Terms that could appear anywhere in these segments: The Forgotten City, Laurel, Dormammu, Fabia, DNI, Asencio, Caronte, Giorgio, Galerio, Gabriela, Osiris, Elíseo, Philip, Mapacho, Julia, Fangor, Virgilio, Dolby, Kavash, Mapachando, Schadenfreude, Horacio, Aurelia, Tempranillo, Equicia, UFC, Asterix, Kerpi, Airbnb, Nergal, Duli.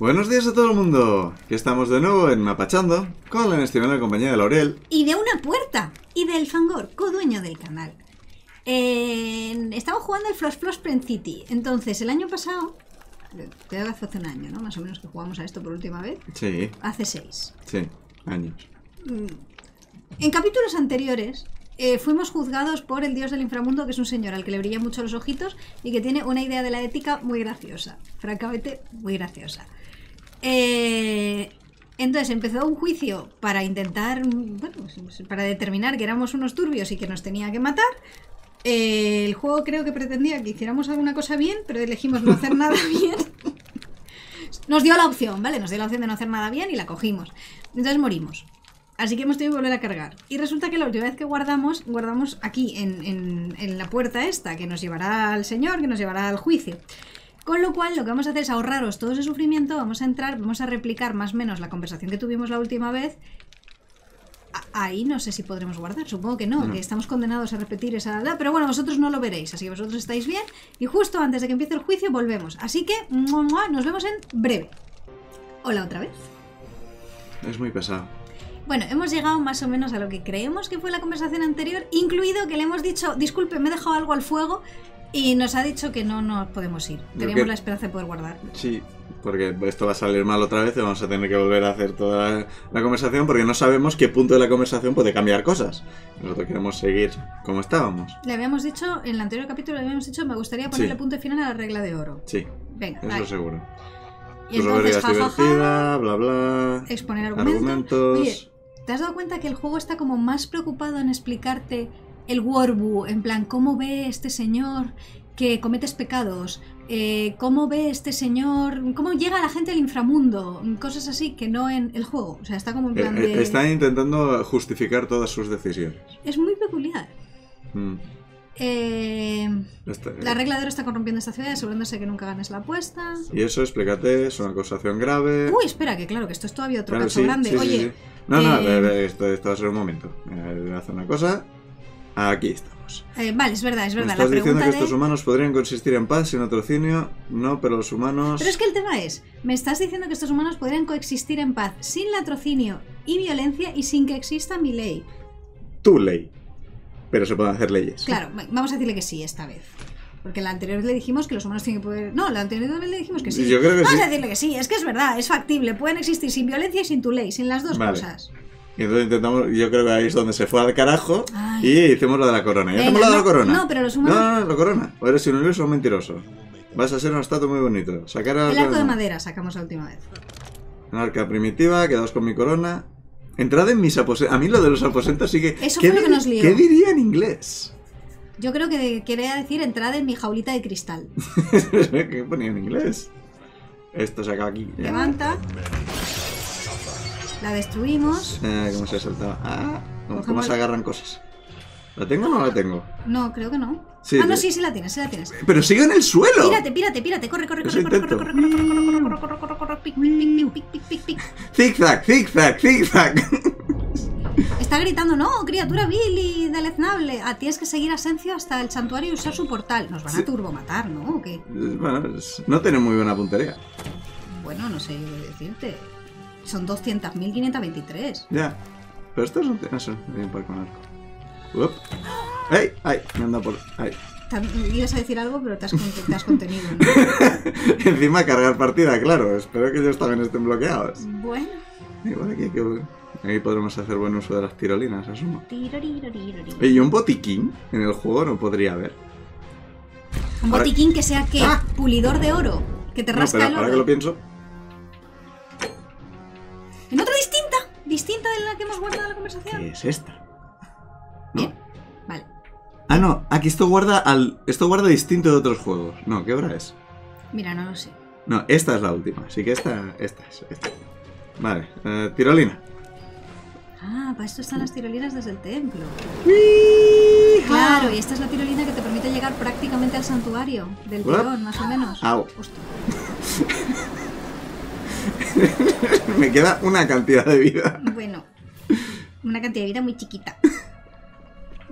Buenos días a todo el mundo. Aquí estamos de nuevo en Mapachando, con la inestimable compañía de Laurel. Y de una puerta. Y del Fangor, co-dueño del canal. Estamos jugando el Plutón City. Entonces, el año pasado... Te hace un año, ¿no? Más o menos que jugamos a esto por última vez. Sí. Hace 6. Sí, años. En capítulos anteriores... fuimos juzgados por el dios del inframundo, que es un señor al que le brillan mucho los ojitos y que tiene una idea de la ética muy graciosa, francamente muy graciosa. Entonces empezó un juicio para intentar, bueno, para determinar que éramos unos turbios y que nos tenía que matar. El juego creo que pretendía que hiciéramos alguna cosa bien, pero elegimos no hacer nada bien. Nos dio la opción, ¿vale? Nos dio la opción de no hacer nada bien y la cogimos. Entonces morimos. Así que hemos tenido que volver a cargar. Y resulta que la última vez que guardamos aquí, en la puerta esta, que nos llevará al señor, que nos llevará al juicio. Con lo cual, lo que vamos a hacer es ahorraros todo ese sufrimiento, vamos a entrar, vamos a replicar más o menos la conversación que tuvimos la última vez. Ahí no sé si podremos guardar, supongo que no, que estamos condenados a repetir esa... Pero bueno, vosotros no lo veréis, así que vosotros estáis bien. Y justo antes de que empiece el juicio, volvemos. Así que, nos vemos en breve. Hola otra vez. Es muy pesado. Bueno, hemos llegado más o menos a lo que creemos que fue la conversación anterior, incluido que le hemos dicho, disculpe, me he dejado algo al fuego, y nos ha dicho que no nos podemos ir. Teníamos la esperanza de poder guardar. Sí, porque esto va a salir mal otra vez y vamos a tener que volver a hacer toda la conversación porque no sabemos qué punto de la conversación puede cambiar cosas. Nosotros queremos seguir como estábamos. Le habíamos dicho, en el anterior capítulo le habíamos dicho, me gustaría ponerle punto final a la regla de oro. Sí, venga, eso seguro. Y entonces, divertida, bla bla... Exponer argumentos... Oye, ¿te has dado cuenta que el juego está como más preocupado en explicarte el Worbu? En plan, ¿cómo ve este señor que cometes pecados? ¿Cómo ve este señor? ¿Cómo llega la gente al inframundo? Cosas así que no en el juego. O sea, está como en plan de... Está intentando justificar todas sus decisiones. Es muy peculiar. La regla de oro está corrompiendo esta ciudad, asegurándose que nunca ganes la apuesta. Y eso, explícate, es una acusación grave. Uy, espera, que claro, que esto es todavía otro caso grande. Oye, no, esto va a ser un momento. Haz una cosa. Aquí estamos. Vale, es verdad. ¿Me estás diciendo que estos humanos podrían coexistir en paz sin otrocinio? No, pero los humanos... Pero es que el tema es, me estás diciendo que estos humanos podrían coexistir en paz sin latrocinio y violencia y sin que exista mi ley. Tu ley. Pero se pueden hacer leyes. Claro, vamos a decirle que sí esta vez. Porque la anterior vez le dijimos que los humanos tienen que poder... No, la anterior vez le dijimos que sí. Yo creo que vamos a decirle que sí, es que es verdad, es factible. Pueden existir sin violencia y sin tu ley, sin las dos cosas. Y entonces intentamos... Yo creo que ahí es donde se fue al carajo. Y hicimos lo de la corona. Ya hemos lo de la corona. No, pero los humanos... No, la corona. O eres inútil o un mentiroso. Vas a ser un estatua muy bonito. Sacar a el arco de madera sacamos la última vez. Una arca primitiva, quedaos con mi corona... Entrad en mis aposentos. A mí lo de los aposentos sí que... Eso fue lo que nos lió. ¿Qué diría en inglés? Yo creo que quería decir entrad en mi jaulita de cristal. ¿Qué ponía en inglés? Esto se acaba aquí. Levanta. La destruimos. ¿Cómo se saltaba? ¿Cómo se agarran cosas? ¿La tengo o no la tengo? No, creo que no. Sí, no, sí, sí la tienes. Pero sigue en el suelo. Pírate, corre, pic. Zig zag. Está gritando, no, criatura vil y deleznable. Tienes que seguir a Asencio hasta el santuario y usar su portal. Nos van a turbomatar, ¿no? ¿O qué? Bueno, no tienen muy buena puntería. Bueno, no sé decirte. Son 200.523. Ya. Pero esto es un tenazo. Bien para con arco. ¡Up! ¡Ay! ¡Ay! Me han dado por... ¡Ay! Ibas a decir algo, pero te has contenido, ¿no? Encima cargar partida, claro. Espero que ellos también estén bloqueados. Bueno. Igual aquí, aquí podremos hacer buen uso de las tirolinas, asumo. Y un botiquín en el juego no podría haber. ¿Un botiquín que sea qué? Pulidor de oro. Que te rasca el oro. Ahora que lo pienso. En otra distinta. Distinta de la que hemos guardado la conversación. ¿Qué es esta? Bien, vale. Ah, no, aquí esto guarda distinto de otros juegos. No, ¿qué hora es? Mira, no lo sé. No, esta es la última, así que esta. Vale, tirolina. Para esto están las tirolinas desde el templo. Claro, y esta es la tirolina que te permite llegar prácticamente al santuario del tirón, más o menos. Au. Me queda una cantidad de vida. Bueno, una cantidad de vida muy chiquita.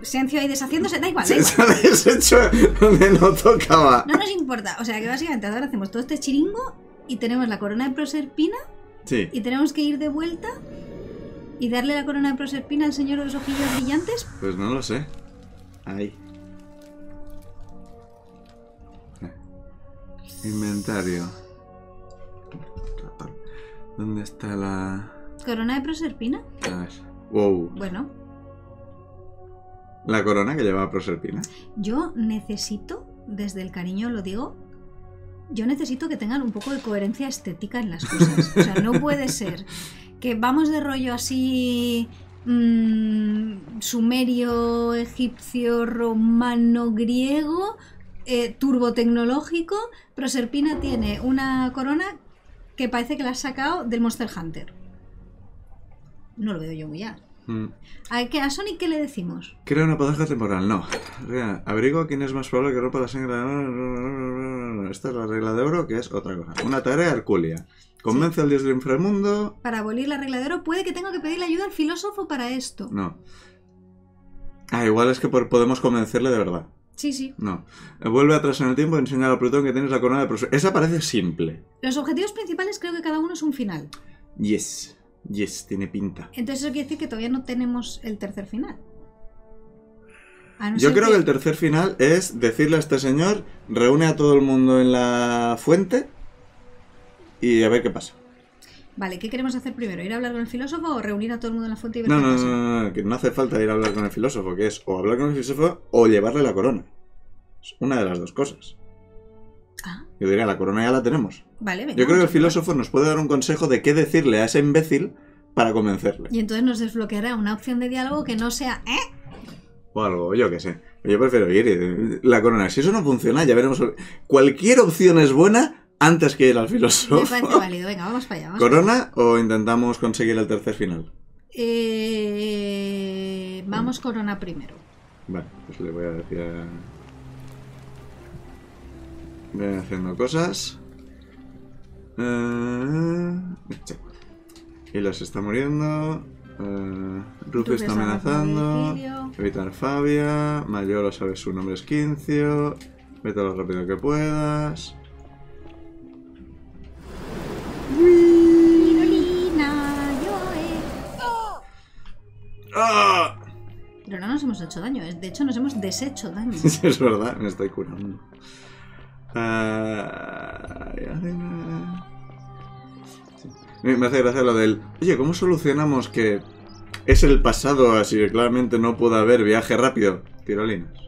Sencio ahí deshaciéndose, da igual. Se ha deshecho donde no tocaba. No nos importa, o sea que básicamente ahora hacemos todo este chiringo y tenemos la corona de Proserpina. Sí. Y tenemos que ir de vuelta y darle la corona de Proserpina al señor de los ojillos brillantes. Pues no lo sé. Ahí. Inventario. ¿Dónde está la corona de Proserpina? A ver. Wow. Bueno. La corona que lleva Proserpina. Yo necesito, desde el cariño lo digo, yo necesito que tengan un poco de coherencia estética en las cosas. O sea, no puede ser que vamos de rollo así sumerio, egipcio, romano, griego, turbotecnológico. Proserpina tiene una corona que parece que la has sacado del Monster Hunter. No lo veo yo muy ya. ¿A Sonic qué le decimos? Crea una padoja temporal, no. Averigua quién es más probable que rompa la sangre. Esta es la regla de oro, que es otra cosa. Una tarea hercúlea. Convence al dios del inframundo. Para abolir la regla de oro puede que tenga que pedirle ayuda al filósofo para esto. No. Ah, igual es que podemos convencerle de verdad. Sí, sí. No. Vuelve atrás en el tiempo y enseñar a Plutón que tienes la corona de Proserpina. Esa parece simple. Los objetivos principales creo que cada uno es un final. Yes. Yes, tiene pinta. Entonces eso quiere decir que todavía no tenemos el tercer final. Yo creo que el tercer final es decirle a este señor, reúne a todo el mundo en la fuente y a ver qué pasa. Vale, ¿qué queremos hacer primero? ¿Ir a hablar con el filósofo o reunir a todo el mundo en la fuente y ver qué pasa? No, que no hace falta ir a hablar con el filósofo, que es o hablar con el filósofo o llevarle la corona. Es una de las dos cosas. Ah. Yo diría, la corona ya la tenemos. Vale, venga. Yo creo que el filósofo nos puede dar un consejo de qué decirle a ese imbécil para convencerle. Y entonces nos desbloqueará una opción de diálogo que no sea o algo, yo qué sé. Yo prefiero ir la corona. Si eso no funciona, ya veremos. Cualquier opción es buena antes que ir al filósofo. Me parece válido. Venga, vamos para allá. Vamos ¿corona para allá o intentamos conseguir el tercer final? Vamos corona primero. Vale, pues le voy a decir a... Voy haciendo cosas. Y las está muriendo. Rufio está amenazando. Evitar Fabia. Mayor, sabes su nombre es Cincio. Vete lo rápido que puedas. Pero no nos hemos hecho daño. De hecho, nos hemos deshecho daño. Es verdad, me estoy curando. Me hace gracia lo del oye, ¿cómo solucionamos que es el pasado así que claramente no puede haber viaje rápido? Tirolinas.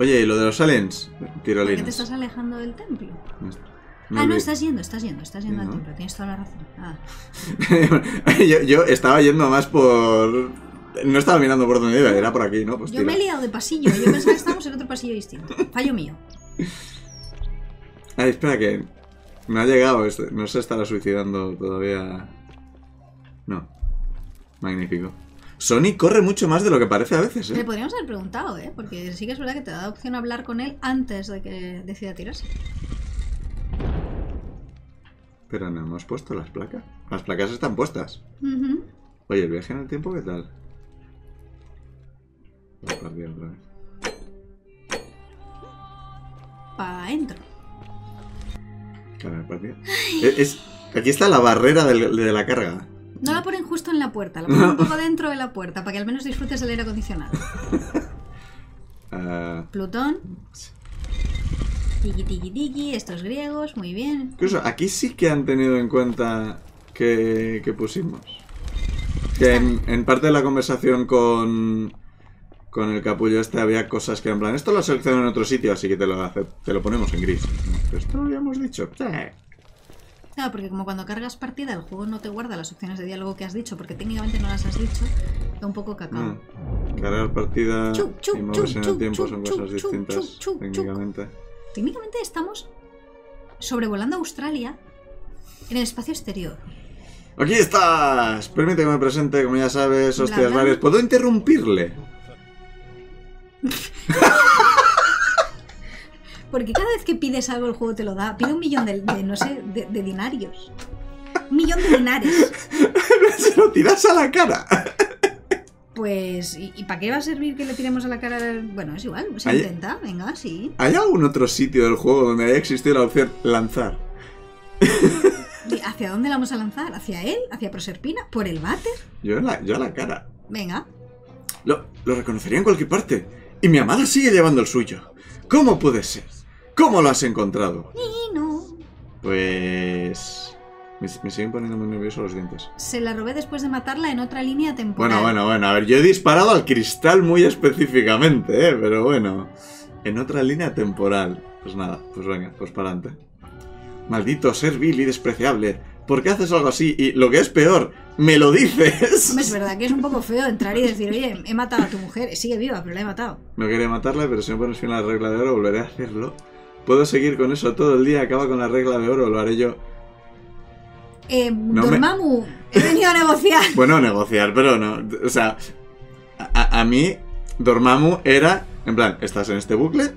Oye, ¿y lo de los aliens? Tirolinas. ¿Por qué te estás alejando del templo? No, estás yendo al templo, tienes toda la razón. Yo estaba yendo más por... No estaba mirando por donde iba, era por aquí, ¿no? Pues yo me he liado de pasillo, yo pensaba que estábamos en otro pasillo distinto. Fallo mío. Ay, espera que... No ha llegado este, no se estará suicidando todavía... No. Magnífico. Sonic corre mucho más de lo que parece a veces, ¿eh? Le podríamos haber preguntado, ¿eh? Porque sí que es verdad que te da opción a hablar con él antes de que decida tirarse. Pero no hemos puesto las placas. Las placas están puestas. Oye, el viaje en el tiempo, ¿qué tal? Para adentro. Aquí está la barrera de la carga. No la ponen justo en la puerta, la ponen un poco dentro de la puerta, para que al menos disfrutes el aire acondicionado. Plutón. Tiki tiki tiki, estos griegos, muy bien. Incluso aquí sí que han tenido en cuenta que pusimos. Que en parte de la conversación con el capullo este había cosas que eran en plan, esto lo selecciono en otro sitio, así que te lo ponemos en gris. Pero esto lo habíamos dicho. Claro, porque como cuando cargas partida el juego no te guarda las opciones de diálogo que has dicho, porque técnicamente no las has dicho, da un poco cacao. Cargar partida y moverse en el tiempo son cosas distintas técnicamente. Técnicamente estamos sobrevolando Australia en el espacio exterior. ¡Aquí estás! Permite que me presente, como ya sabes, hostias varias. ¿Puedo interrumpirle? Porque cada vez que pides algo el juego te lo da. Pide un millón de dinarios. Un millón de dinares. Se lo tiras a la cara. Pues, ¿y para qué va a servir que le tiremos a la cara del...? Bueno, es igual, se intenta, venga, sí. ¿Hay algún otro sitio del juego donde haya existido la opción lanzar? ¿Y hacia dónde la vamos a lanzar? ¿Hacia él? ¿Hacia Proserpina? ¿Por el váter? Yo a la cara. Venga. Lo reconocería en cualquier parte. Y mi amada sigue llevando el suyo. ¿Cómo puede ser? ¿Cómo lo has encontrado? No. Pues... Me siguen poniendo muy nervioso los dientes. Se la robé después de matarla en otra línea temporal. Bueno, a ver, yo he disparado al cristal muy específicamente, pero bueno. En otra línea temporal. Pues nada, pues venga, pues para adelante. Maldito ser vil y despreciable. ¿Por qué haces algo así? Y lo que es peor, me lo dices. Es verdad que es un poco feo entrar y decir, oye, he matado a tu mujer, sigue viva, pero la he matado. No quería matarla, pero si no pones fin a la regla de oro, volveré a hacerlo. Puedo seguir con eso todo el día, acaba con la regla de oro, lo haré yo. No Dormammu, he venido a negociar. Bueno, negociar, pero no. O sea, a mí Dormammu era, en plan, estás en este bucle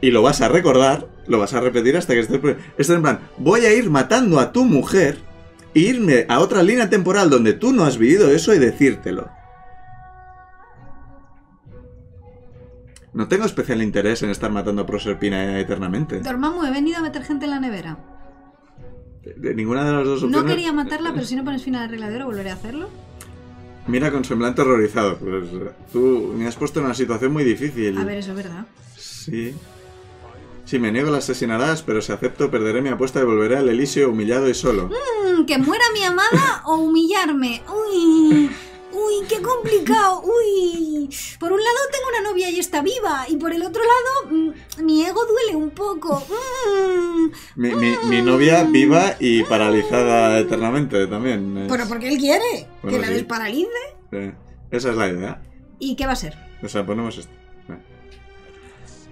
y lo vas a recordar, lo vas a repetir hasta que estés... Estás en plan, voy a ir matando a tu mujer e irme a otra línea temporal donde tú no has vivido eso y decírtelo. No tengo especial interés en estar matando a Proserpina eternamente. Dormammu, he venido a meter gente en la nevera. De ninguna de las dos opciones. No quería matarla, pero si no pones fin al regladero, volveré a hacerlo. Mira con semblante horrorizado. Pues, tú me has puesto en una situación muy difícil. A ver, eso es verdad. Sí. Si me niego, la asesinarás, pero si acepto, perderé mi apuesta y volveré al Elíseo humillado y solo. Que muera mi amada o humillarme. Uy. Uy, qué complicado. Uy. Por un lado tengo una novia y está viva. Y por el otro lado, mi ego duele un poco. Mi novia viva y paralizada eternamente también. Es... Pero porque él quiere bueno, que la desparalice. Sí. Esa es la idea. ¿Y qué va a ser? O sea, ponemos esto.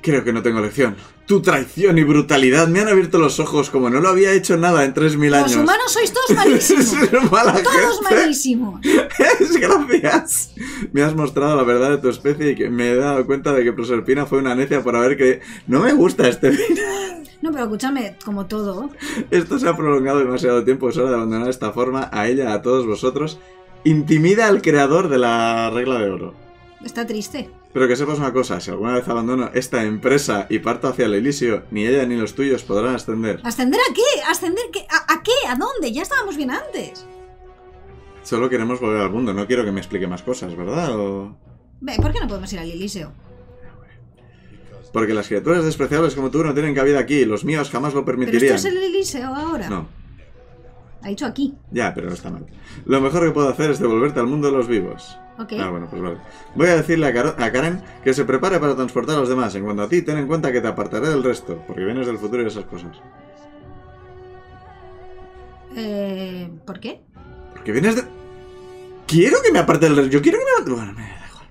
Creo que no tengo lección. Tu traición y brutalidad me han abierto los ojos como no lo había hecho nada en 3.000 años. Los humanos sois todos malísimos. Todos malísimos. Gracias. Me has mostrado la verdad de tu especie y que me he dado cuenta de que Proserpina fue una necia por haber que... No me gusta este final. No, pero escúchame, como todo. Esto se ha prolongado demasiado tiempo. Es hora de abandonar esta forma a ella, a todos vosotros. Intimida al creador de la regla de oro. Está triste. Pero que sepas una cosa, si alguna vez abandono esta empresa y parto hacia el Elíseo, ni ella ni los tuyos podrán ascender. ¿Ascender a qué? ¿Ascender qué? ¿A qué? ¿A dónde? Ya estábamos bien antes. Solo queremos volver al mundo, no quiero que me explique más cosas, ¿verdad? ¿O... ¿Por qué no podemos ir al Elíseo? Porque las criaturas despreciables como tú no tienen cabida aquí, los míos jamás lo permitirían. ¿Pero esto es el Elíseo ahora? No. Ha dicho aquí. Ya, pero no está mal. Lo mejor que puedo hacer es devolverte al mundo de los vivos. Okay. Ah, bueno, pues vale. Voy a decirle a Karen que se prepare para transportar a los demás. En cuanto a ti, ten en cuenta que te apartaré del resto, porque vienes del futuro y esas cosas. ¿Por qué? Porque vienes de... Quiero que me aparte del resto. Yo quiero que me... Bueno, me da igual.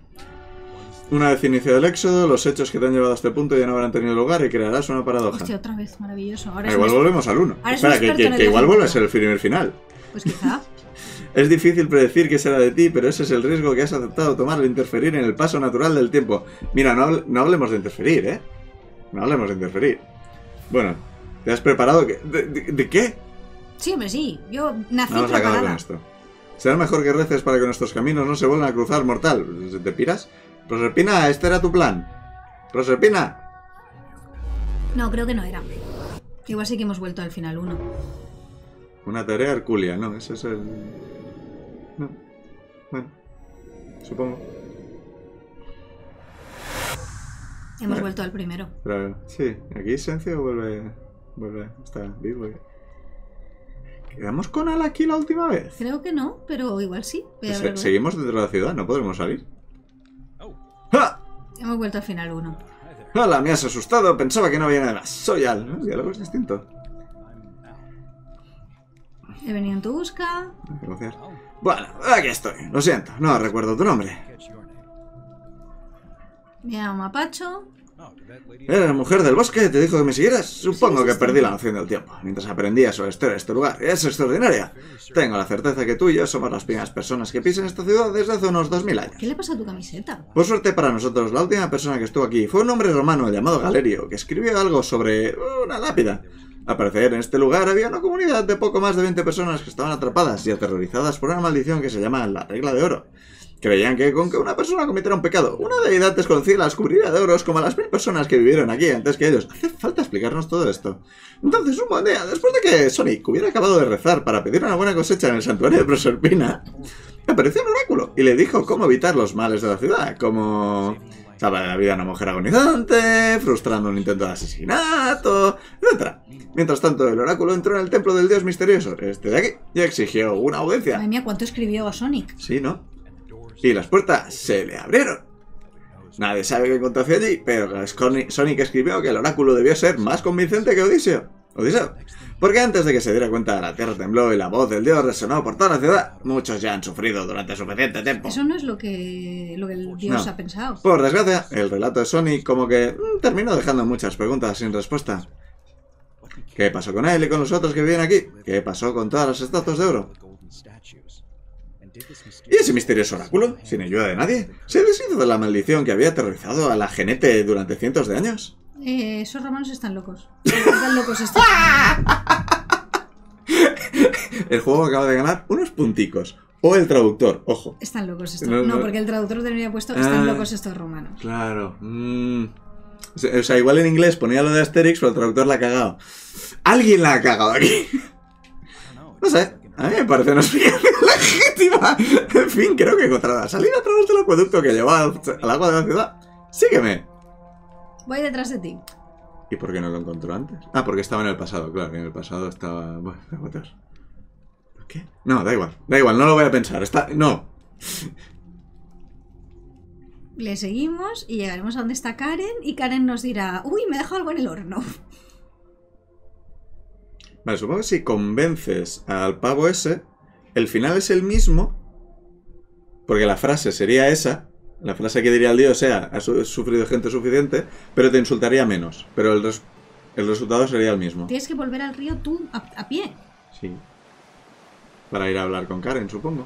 Una vez iniciado el éxodo, los hechos que te han llevado a este punto ya no habrán tenido lugar y crearás una paradoja. Hostia, otra vez, maravilloso. Ahora igual volvemos al 1. Espera, que igual vuelve a ser el primer final. Pues quizá... Es difícil predecir qué será de ti, pero ese es el riesgo que has aceptado tomar al interferir en el paso natural del tiempo. Mira, no hablemos de interferir, ¿eh? No hablemos de interferir. Bueno, ¿te has preparado? ¿De qué? Sí, hombre, sí. Yo nací preparada. Vamos a acabar con esto. Será mejor que reces para que nuestros caminos no se vuelvan a cruzar, mortal. ¿Te piras? Proserpina, este era tu plan. Proserpina. No, creo que no era. Igual sí que hemos vuelto al final 1. Una tarea hercúlea, ¿no? Ese es el... No. Bueno, supongo. Hemos vuelto al primero. Pero, sí, aquí Sencio vuelve está vivo. ¿Quedamos con Al aquí la última vez? Creo que no, pero igual sí. Seguimos dentro de la ciudad, no podremos salir. ¡Ja! Hemos vuelto al final 1. ¡Hala! Me has asustado, pensaba que no había nada más. Soy Al, ¿no? Diálogo es distinto. He venido en tu busca. Bueno, aquí estoy. Lo siento, no recuerdo tu nombre. Me llamo Mapacho. Era la mujer del bosque, te dijo que me siguieras. Supongo que perdí la noción del tiempo mientras aprendía sobre este lugar. Es extraordinaria. Tengo la certeza que tú y yo somos las primeras personas que pisan esta ciudad desde hace unos 2000 años. ¿Qué le pasa a tu camiseta? Por suerte para nosotros, la última persona que estuvo aquí fue un hombre romano llamado Galerio, que escribió algo sobre una lápida. Al parecer, en este lugar había una comunidad de poco más de 20 personas que estaban atrapadas y aterrorizadas por una maldición que se llama la Regla de Oro. Creían que con que una persona cometiera un pecado, una deidad desconocida las cubrirá de oros como a las 1000 personas que vivieron aquí antes que ellos. Hace falta explicarnos todo esto. Entonces, un buen día, después de que Sonic hubiera acabado de rezar para pedir una buena cosecha en el santuario de Proserpina, apareció un oráculo y le dijo cómo evitar los males de la ciudad, como salvar la vida a una mujer agonizante, frustrando un intento de asesinato, etc. Mientras tanto, el oráculo entró en el templo del dios misterioso, este de aquí, y exigió una audiencia. Madre mía, ¿cuánto escribió a Sonic? Sí, ¿no? Y las puertas se le abrieron. Nadie sabe qué encontró allí, pero Sonic escribió que el oráculo debió ser más convincente que Odiseo. Porque antes de que se diera cuenta, la tierra tembló y la voz del dios resonó por toda la ciudad. Muchos ya han sufrido durante suficiente tiempo. Eso no es lo que el dios ha pensado. Por desgracia, el relato de Sonic como que terminó dejando muchas preguntas sin respuesta. ¿Qué pasó con él y con los otros que viven aquí? ¿Qué pasó con todas las estatuas de oro? Y ese misterioso oráculo, sin ayuda de nadie, se deshizo de la maldición que había aterrorizado a la gente durante cientos de años. Esos romanos están locos. Están locos estos. El juego acaba de ganar unos punticos. O el traductor, ojo. Están locos estos. No, porque el traductor tendría puesto están locos estos romanos. Claro. O sea, igual en inglés ponía lo de Asterix, pero el traductor la ha cagado. Alguien la ha cagado aquí. No sé. A mí me parece una explicación legítima. En fin, creo que encontrará salir a través del acueducto que lleva al agua de la ciudad. Sígueme. Voy detrás de ti. ¿Y por qué no lo encontró antes? Ah, porque estaba en el pasado, claro. En el pasado estaba... Bueno, aguantar. ¿Qué? No, da igual, no lo voy a pensar. Está... No. Le seguimos y llegaremos a donde está Karen y Karen nos dirá... Uy, me he dejado algo en el horno. Vale, supongo que si convences al pavo ese, el final es el mismo, porque la frase sería esa, la frase que diría el dios sea, has sufrido gente suficiente, pero te insultaría menos, pero el resultado sería el mismo. Tienes que volver al río tú, a pie. Sí. Para ir a hablar con Karen, supongo.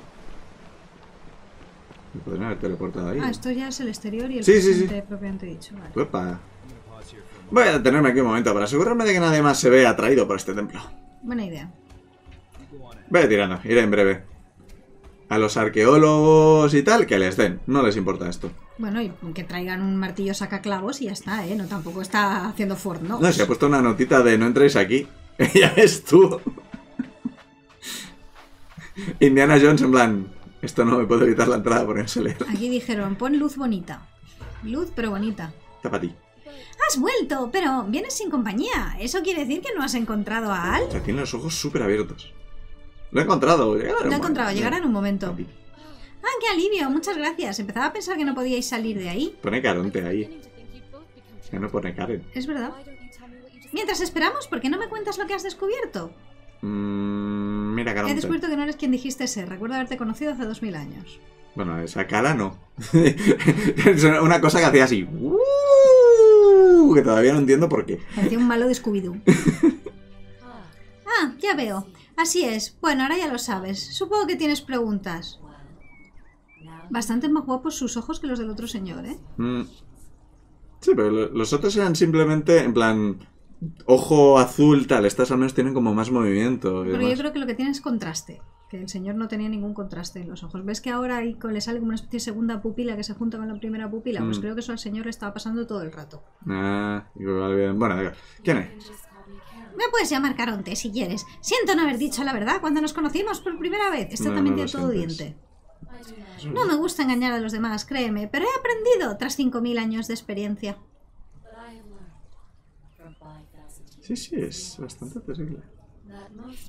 Me podrían haber teleportado ahí. Ah, esto ya es el exterior y el presente propiamente dicho. Vale. Opa. Voy a detenerme aquí un momento para asegurarme de que nadie más se ve atraído por este templo. Buena idea. Voy tirando, iré en breve. A los arqueólogos y tal, que les den. No les importa esto. Bueno, y que traigan un martillo sacaclavos y ya está, ¿eh? No, tampoco está haciendo Ford, ¿no? No, se ha puesto una notita de no entréis aquí. Ya ves tú. Indiana Jones en plan... Esto no me puedo evitar la entrada por eso leer. Aquí dijeron, pon luz bonita. Luz, pero bonita. Está para ti. ¡Has vuelto! Pero vienes sin compañía. ¿Eso quiere decir que no has encontrado a Al? O sea, tiene los ojos súper abiertos. Lo he encontrado. Llegará en un momento. ¡Ah, qué alivio! Muchas gracias. Empezaba a pensar que no podíais salir de ahí. Pone Caronte ahí. Ya no pone Karen. Es verdad. Mientras esperamos, ¿por qué no me cuentas lo que has descubierto? Mira, Caronte. He descubierto que no eres quien dijiste ser. Recuerdo haberte conocido hace 2000 años. Bueno, esa cara no. Es una cosa que hacía así. Que todavía no entiendo por qué. Parecía un malo de Scooby-Doo. Ah, ya veo. Así es. Bueno, ahora ya lo sabes. Supongo que tienes preguntas. Bastante más guapos sus ojos que los del otro señor, ¿eh? Sí, pero los otros eran simplemente, en plan, ojo azul, tal. Estas al menos tienen como más movimiento. Pero yo creo que lo que tienen es contraste. Que el señor no tenía ningún contraste en los ojos. ¿Ves que ahora ahí le sale como una especie de segunda pupila que se junta con la primera pupila? Pues creo que eso al señor le estaba pasando todo el rato. Ah, igual bien. Bueno, venga. ¿Quién es? Me puedes llamar Caronte si quieres. Siento no haber dicho la verdad cuando nos conocimos por primera vez. Este también tiene todo diente. No me gusta engañar a los demás, créeme, pero he aprendido tras 5000 años de experiencia. Sí, sí, es bastante terrible.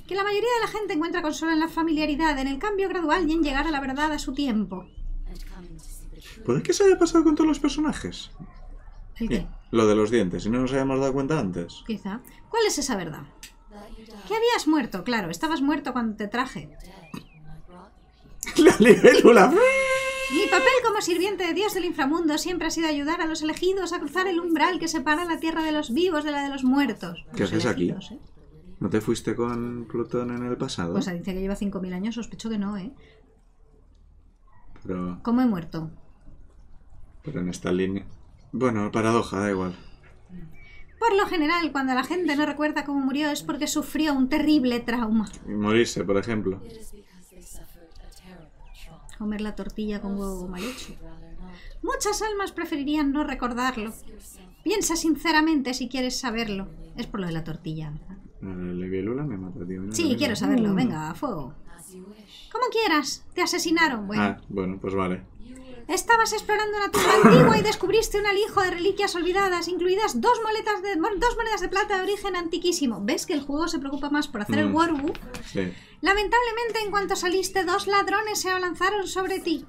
Que la mayoría de la gente encuentra consuelo en la familiaridad, en el cambio gradual y en llegar a la verdad a su tiempo. ¿Puede que se haya pasado con todos los personajes? ¿El qué? Lo de los dientes, si no nos habíamos dado cuenta antes. Quizá. ¿Cuál es esa verdad? Que habías muerto, claro, estabas muerto cuando te traje. La libélula. Mi papel como sirviente de Dios del inframundo siempre ha sido ayudar a los elegidos a cruzar el umbral que separa la tierra de los vivos de la de los muertos. ¿Qué haces aquí? ¿Eh? ¿No te fuiste con Plutón en el pasado? Pues dice que lleva 5000 años, sospecho que no, ¿eh? Pero... ¿Cómo he muerto? Pero en esta línea... Bueno, paradoja, da igual. Por lo general, cuando la gente no recuerda cómo murió es porque sufrió un terrible trauma. Y morirse, por ejemplo. Comer la tortilla con huevo mal hecho. Muchas almas preferirían no recordarlo. Piensa sinceramente si quieres saberlo. Es por lo de la tortilla, ¿verdad? La violula me mata, tío. Sí, quiero saberlo. Venga, a fuego. Como quieras. Te asesinaron, bueno. Ah, bueno, pues vale. Estabas explorando una tumba antigua y descubriste un alijo de reliquias olvidadas, incluidas dos monedas de plata de origen antiquísimo. ¿Ves que el juego se preocupa más por hacer el warbu? Sí. Lamentablemente, en cuanto saliste, dos ladrones se abalanzaron sobre ti.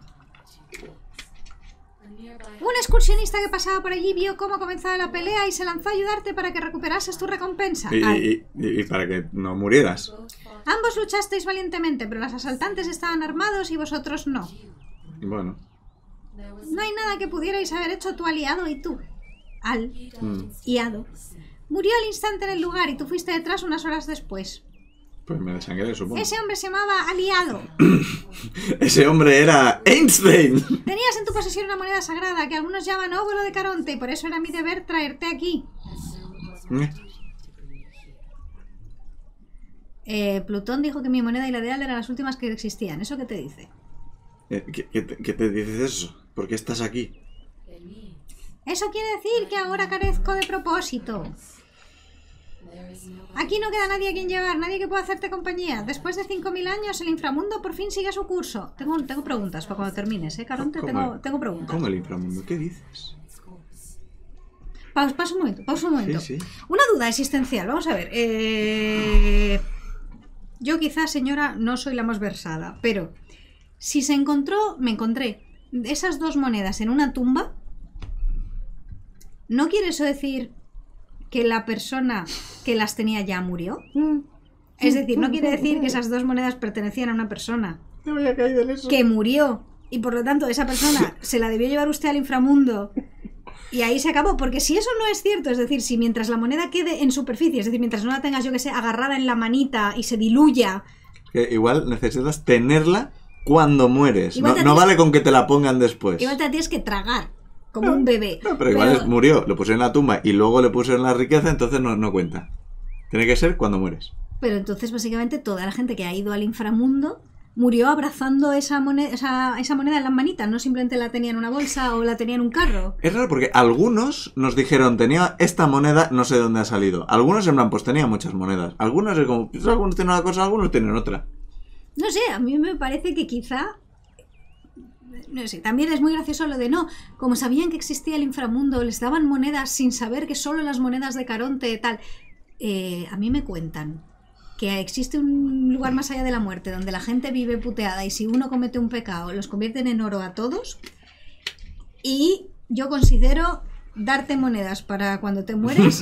Un excursionista que pasaba por allí vio cómo comenzaba la pelea y se lanzó a ayudarte para que recuperases tu recompensa. Y para que no murieras. Ambos luchasteis valientemente, pero los asaltantes estaban armados y vosotros no. Bueno. No hay nada que pudierais haber hecho tu aliado y tú. Aliado. Murió al instante en el lugar y tú fuiste detrás unas horas después. Pues me desangré, supongo. Ese hombre se llamaba Aliado. Ese hombre era Einstein. Tenías en tu posesión una moneda sagrada que algunos llaman óvulo de Caronte y por eso era mi deber traerte aquí. Plutón dijo que mi moneda y la de Al eran las últimas que existían. ¿Eso qué te dice? ¿Qué te dices eso? ¿Por qué estás aquí? Eso quiere decir que ahora carezco de propósito. Aquí no queda nadie a quien llevar, nadie que pueda hacerte compañía. Después de 5.000 años, el inframundo por fin sigue su curso. Tengo preguntas para cuando termines, ¿eh, Caronte? Tengo preguntas. ¿Cómo el inframundo? ¿Qué dices? Pausa un momento, pausa un momento. Sí, sí. Una duda existencial, vamos a ver. Yo quizás, señora, no soy la más versada, pero... Si se encontró, me encontré esas dos monedas en una tumba, ¿no quiere eso decir que la persona que las tenía ya murió? Es decir, no quiere decir que esas dos monedas pertenecían a una persona que murió y por lo tanto esa persona se la debió llevar usted al inframundo y ahí se acabó, porque si eso no es cierto, es decir, si mientras la moneda quede en superficie, es decir, mientras no la tengas, yo que sé, agarrada en la manita y se diluya, que igual necesitas tenerla cuando mueres, no vale con que te la pongan después. Igual te la tienes que tragar, como un bebé. No, pero igual murió, lo pusieron en la tumba y luego le pusieron la riqueza, entonces no cuenta. Tiene que ser cuando mueres. Pero entonces básicamente toda la gente que ha ido al inframundo murió abrazando esa moneda en las manitas, no simplemente la tenía en una bolsa o la tenía en un carro. Es raro porque algunos nos dijeron, tenía esta moneda, no sé dónde ha salido. Algunos en plan, pues tenía muchas monedas. Algunos es como, pues, algunos tienen una cosa, algunos tienen otra. No sé, a mí me parece que quizá... No sé, también es muy gracioso lo de no. Como sabían que existía el inframundo, les daban monedas sin saber que solo las monedas de Caronte y tal. A mí me cuentan que existe un lugar más allá de la muerte donde la gente vive puteada y si uno comete un pecado los convierten en oro a todos. Y yo considero darte monedas para cuando te mueres...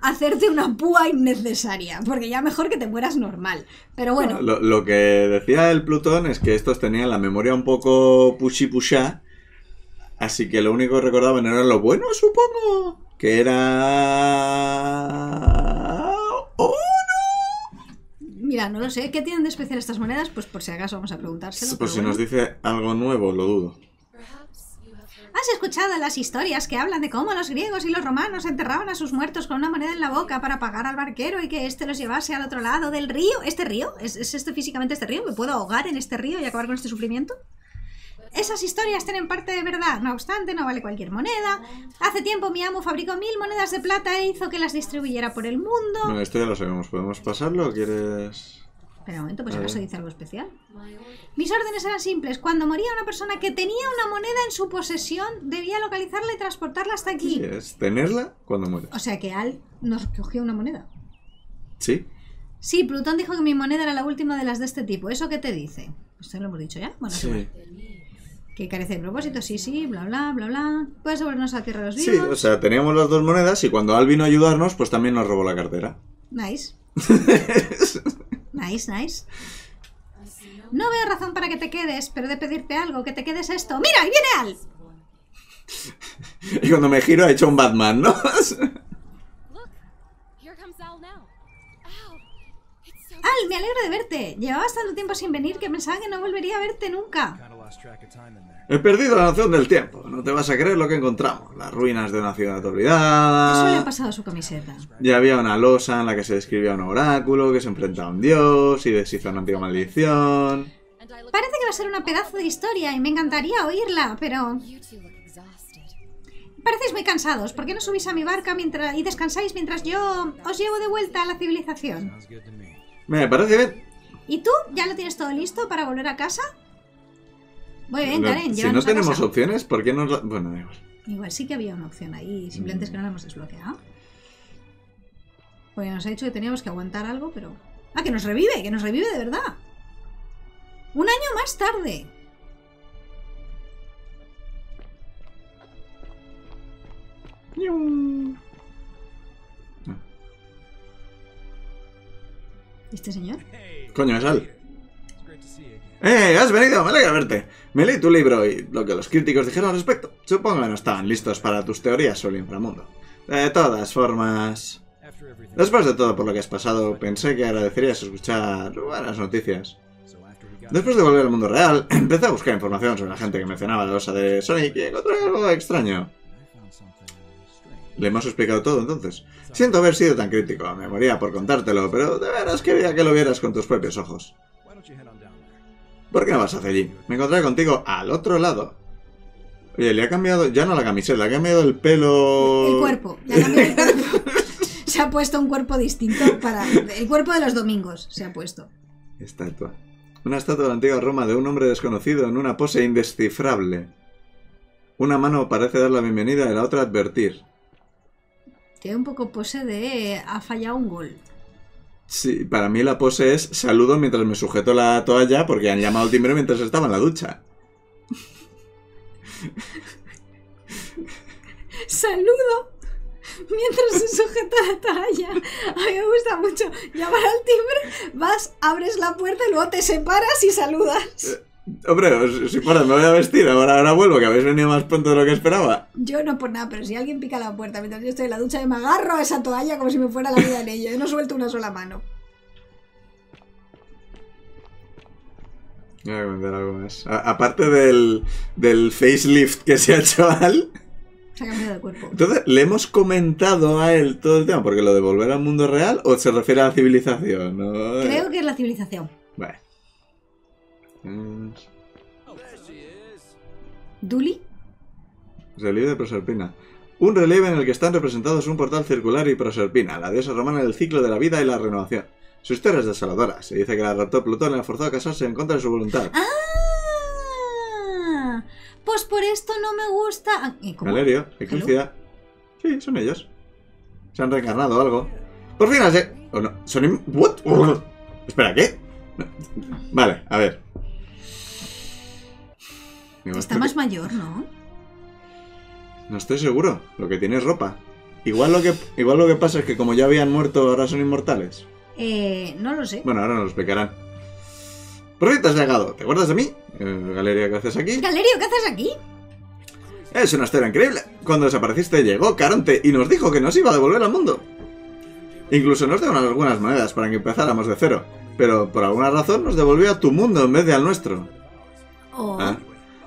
hacerte una púa innecesaria, porque ya mejor que te mueras normal. Pero bueno, lo que decía el Plutón es que estos tenían la memoria un poco pushi-pushá, así que lo único que recordaban era lo bueno, supongo, que era... ¡Oh, no! Mira, no lo sé, ¿qué tienen de especial estas monedas? Pues por si acaso vamos a preguntárselo. Pues si bueno, nos dice algo nuevo, lo dudo. ¿Has escuchado las historias que hablan de cómo los griegos y los romanos enterraban a sus muertos con una moneda en la boca para pagar al barquero y que éste los llevase al otro lado del río? ¿Este río? ¿Es este físicamente este río? ¿Me puedo ahogar en este río y acabar con este sufrimiento? Esas historias tienen parte de verdad, no obstante, no vale cualquier moneda. Hace tiempo mi amo fabricó 1000 monedas de plata e hizo que las distribuyera por el mundo. Bueno, esto ya lo sabemos. ¿Podemos pasarlo o quieres...? Pero un momento, pues acaso dice algo especial. Mis órdenes eran simples. Cuando moría una persona que tenía una moneda en su posesión, debía localizarla y transportarla hasta aquí. Sí, es tenerla cuando muere. O sea que Al nos cogió una moneda. ¿Sí? Sí, Plutón dijo que mi moneda era la última de las de este tipo. ¿Eso qué te dice? ¿Esto lo hemos dicho ya? Bueno, sí. Que carece de propósito, sí, bla, bla, bla, bla. Puedes devolvernos a tierra los vivos. Sí, o sea, teníamos las dos monedas y cuando Al vino a ayudarnos, pues también nos robó la cartera. Nice. Nice, nice. No veo razón para que te quedes, pero de pedirte algo, que te quedes esto. ¡Mira, ahí viene Al! Y cuando me giro ha hecho un Batman, ¿no? Al, me alegro de verte. Llevabas tanto tiempo sin venir que pensaba que no volvería a verte nunca. He perdido la noción del tiempo. No te vas a creer lo que encontramos. Las ruinas de una ciudad olvidada. Eso le ha pasado a su camiseta. Ya había una losa en la que se describía un oráculo que se enfrentaba a un dios y deshizo una antigua maldición. Parece que a ser una pedazo de historia y me encantaría oírla, pero... Parecéis muy cansados. ¿Por qué no subís a mi barca mientras y descansáis mientras yo os llevo de vuelta a la civilización? Me parece bien. ¿Y tú? ¿Ya lo tienes todo listo para volver a casa? Muy bien, Karen. Si no tenemos opciones, ¿por qué no...? Bueno, igual. Igual sí que había una opción ahí, simplemente es que no la hemos desbloqueado. Pues nos ha dicho que teníamos que aguantar algo, pero... ¡Ah, que nos revive de verdad! ¡Un año más tarde! ¿Este señor? Coño, es Al. ¡Has venido! Me alegra verte. Me leí tu libro y lo que los críticos dijeron al respecto. Supongo que no estaban listos para tus teorías sobre el inframundo. De todas formas... Después de todo por lo que has pasado, pensé que agradecerías escuchar buenas noticias. Después de volver al mundo real, empecé a buscar información sobre la gente que mencionaba la losa de Sonic y encontré algo extraño. ¿Le hemos explicado todo, entonces? Siento haber sido tan crítico, me moría por contártelo, pero de veras quería que lo vieras con tus propios ojos. ¿Por qué no vas hacia allí? Me encontraré contigo al otro lado. Oye, le ha cambiado... Ya no la camiseta, le ha cambiado el pelo... El cuerpo. Le ha cambiado el cuerpo. Se ha puesto un cuerpo distinto para... El cuerpo de los domingos se ha puesto. Estatua. Una estatua de la antigua Roma de un hombre desconocido en una pose indescifrable. Una mano parece dar la bienvenida y la otra advertir. Tiene un poco pose de... ha fallado un gol. Sí, para mí la pose es saludo mientras me sujeto la toalla porque han llamado al timbre mientras estaba en la ducha. Saludo mientras se sujeta la toalla. A mí me gusta mucho llamar al timbre, vas, abres la puerta y luego te separas y saludas. Hombre, si paras me voy a vestir, ahora vuelvo, que habéis venido más pronto de lo que esperaba. Yo no por nada, pero si alguien pica la puerta mientras yo estoy en la ducha, me agarro a esa toalla como si me fuera la vida en ello. Yo no suelto una sola mano. Voy a comentar algo más. Aparte del facelift que se ha hecho Al... Se ha cambiado de cuerpo. Entonces, ¿le hemos comentado a él todo el tema? Porque lo de volver al mundo real, ¿o se refiere a la civilización? No, creo que es la civilización. Vale. ¿Duli? Relieve de Proserpina. Un relieve en el que están representados un portal circular y Proserpina, la diosa romana del ciclo de la vida y la renovación. Su historia es desoladora. Se dice que la raptó Plutón y la forzó a casarse en contra de su voluntad. ¡Ah! Pues por esto no me gusta... Galerio, Equicia. Sí, son ellos. Se han reencarnado o algo. Por fin oh, no. Son... ¿What? Espera, ¿qué? Vale, a ver. Está más mayor, ¿no? No estoy seguro. Lo que tiene es ropa. Igual lo que pasa es que como ya habían muerto, ahora son inmortales. No lo sé. Bueno, ahora nos lo explicarán. ¿Por qué te has llegado? ¿Te acuerdas de mí? Galerio, ¿qué haces aquí? Galerio, ¿qué haces aquí? Es una historia increíble. Cuando desapareciste llegó Caronte y nos dijo que nos iba a devolver al mundo. Incluso nos dieron algunas monedas para que empezáramos de cero. Pero por alguna razón nos devolvió a tu mundo en vez de al nuestro. Oh. ¿Ah?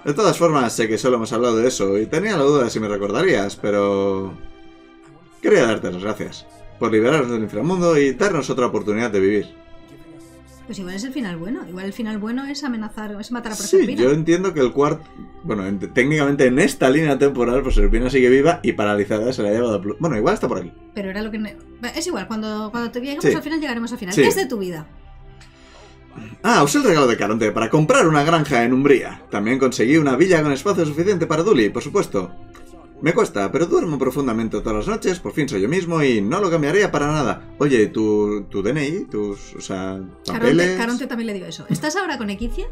De todas formas, sé que solo hemos hablado de eso y tenía la duda de si me recordarías, pero... Quería darte las gracias por liberarnos del inframundo y darnos otra oportunidad de vivir. Pues igual es el final bueno. Igual el final bueno es amenazar, es matar a Proserpina. Sí, yo entiendo que el cuarto... Bueno, técnicamente en esta línea temporal Proserpina sigue viva y paralizada se la ha llevado a Plutón. Bueno, igual está por aquí. Pero era lo que... Es igual, cuando te llegamos al final, llegaremos al final. Sí. ¿Qué es de tu vida? Ah, usé el regalo de Caronte para comprar una granja en Umbría. También conseguí una villa con espacio suficiente para Duli, por supuesto. Me cuesta, pero duermo profundamente todas las noches, por fin soy yo mismo y no lo cambiaría para nada. Oye, tu DNI, tus... O sea, papeles... Caronte también le dio eso. ¿Estás ahora con Equicia?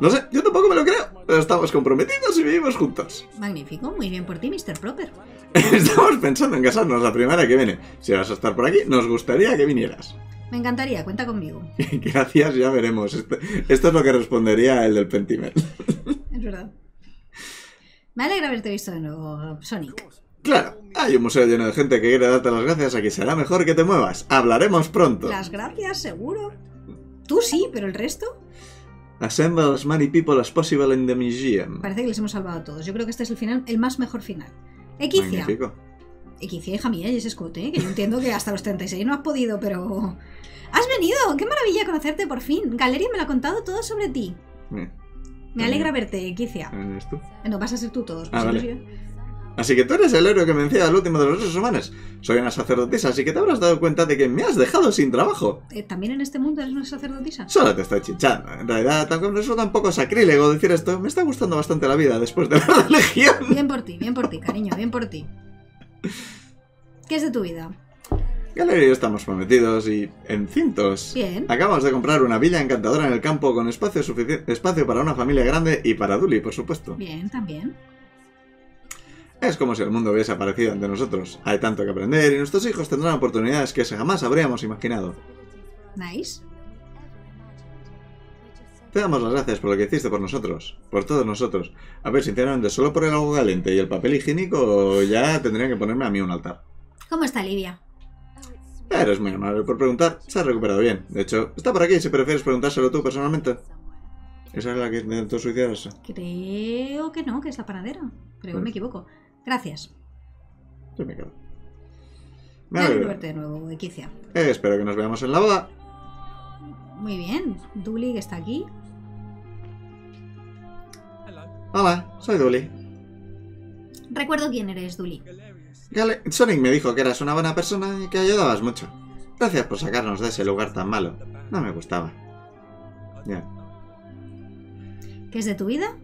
No sé, yo tampoco me lo creo, pero estamos comprometidos y vivimos juntos. Magnífico, muy bien por ti, Mr. Proper. Estamos pensando en casarnos la primera que viene. Si vas a estar por aquí, nos gustaría que vinieras. Me encantaría, cuenta conmigo. Gracias, ya veremos. Esto es lo que respondería el del Pentimel. Es verdad. Me alegra haberte visto de nuevo, Sonic. Claro, hay un museo lleno de gente que quiere darte las gracias. Aquí será mejor que te muevas. Hablaremos pronto. Las gracias, seguro. Tú sí, pero el resto... Assemble as many people as possible in the museum. Parece que les hemos salvado a todos. Yo creo que este es el final, el más mejor final. Equicia. Magnífico. Equicia, hija mía, y ese escote, que yo entiendo que hasta los 36 no has podido, pero... ¡Has venido! ¡Qué maravilla conocerte por fin! Galeria me lo ha contado todo sobre ti. Me alegra verte, Equicia. ¿Eres tú? No, vas a ser tú todos. Ah, vale. Así que tú eres el héroe que vencía al último de los seres humanos. Soy una sacerdotisa, así que te habrás dado cuenta de que me has dejado sin trabajo. ¿También en este mundo eres una sacerdotisa? Solo te estoy chinchando. En realidad, resulta un poco sacrílego decir esto. Me está gustando bastante la vida después de la religión. Bien por ti, cariño, bien por ti. ¿Qué es de tu vida? Galerio y yo estamos prometidos y encintos. Bien. Acabamos de comprar una villa encantadora en el campo con espacio para una familia grande y para Duli, por supuesto. Bien, también. Es como si el mundo hubiese aparecido ante nosotros. Hay tanto que aprender y nuestros hijos tendrán oportunidades que jamás habríamos imaginado. Nice. Te damos las gracias por lo que hiciste por nosotros, por todos nosotros. A ver, sinceramente, solo por el agua caliente y el papel higiénico ya tendrían que ponerme a mí un altar. ¿Cómo está Livia? Eres muy amable por preguntar. Se ha recuperado bien. De hecho, está por aquí si prefieres preguntárselo tú personalmente. ¿Esa es la que intentó suicidarse? Creo que no, que es la panadera. Creo que me equivoco. Gracias. Yo me quedo. Dale suerte de nuevo, Equicia. Espero que nos veamos en la boda. Muy bien. Duli está aquí. Hola, soy Duli. Recuerdo quién eres, Duli. Sonic me dijo que eras una buena persona y que ayudabas mucho. Gracias por sacarnos de ese lugar tan malo. No me gustaba. Ya. ¿Qué es de tu vida?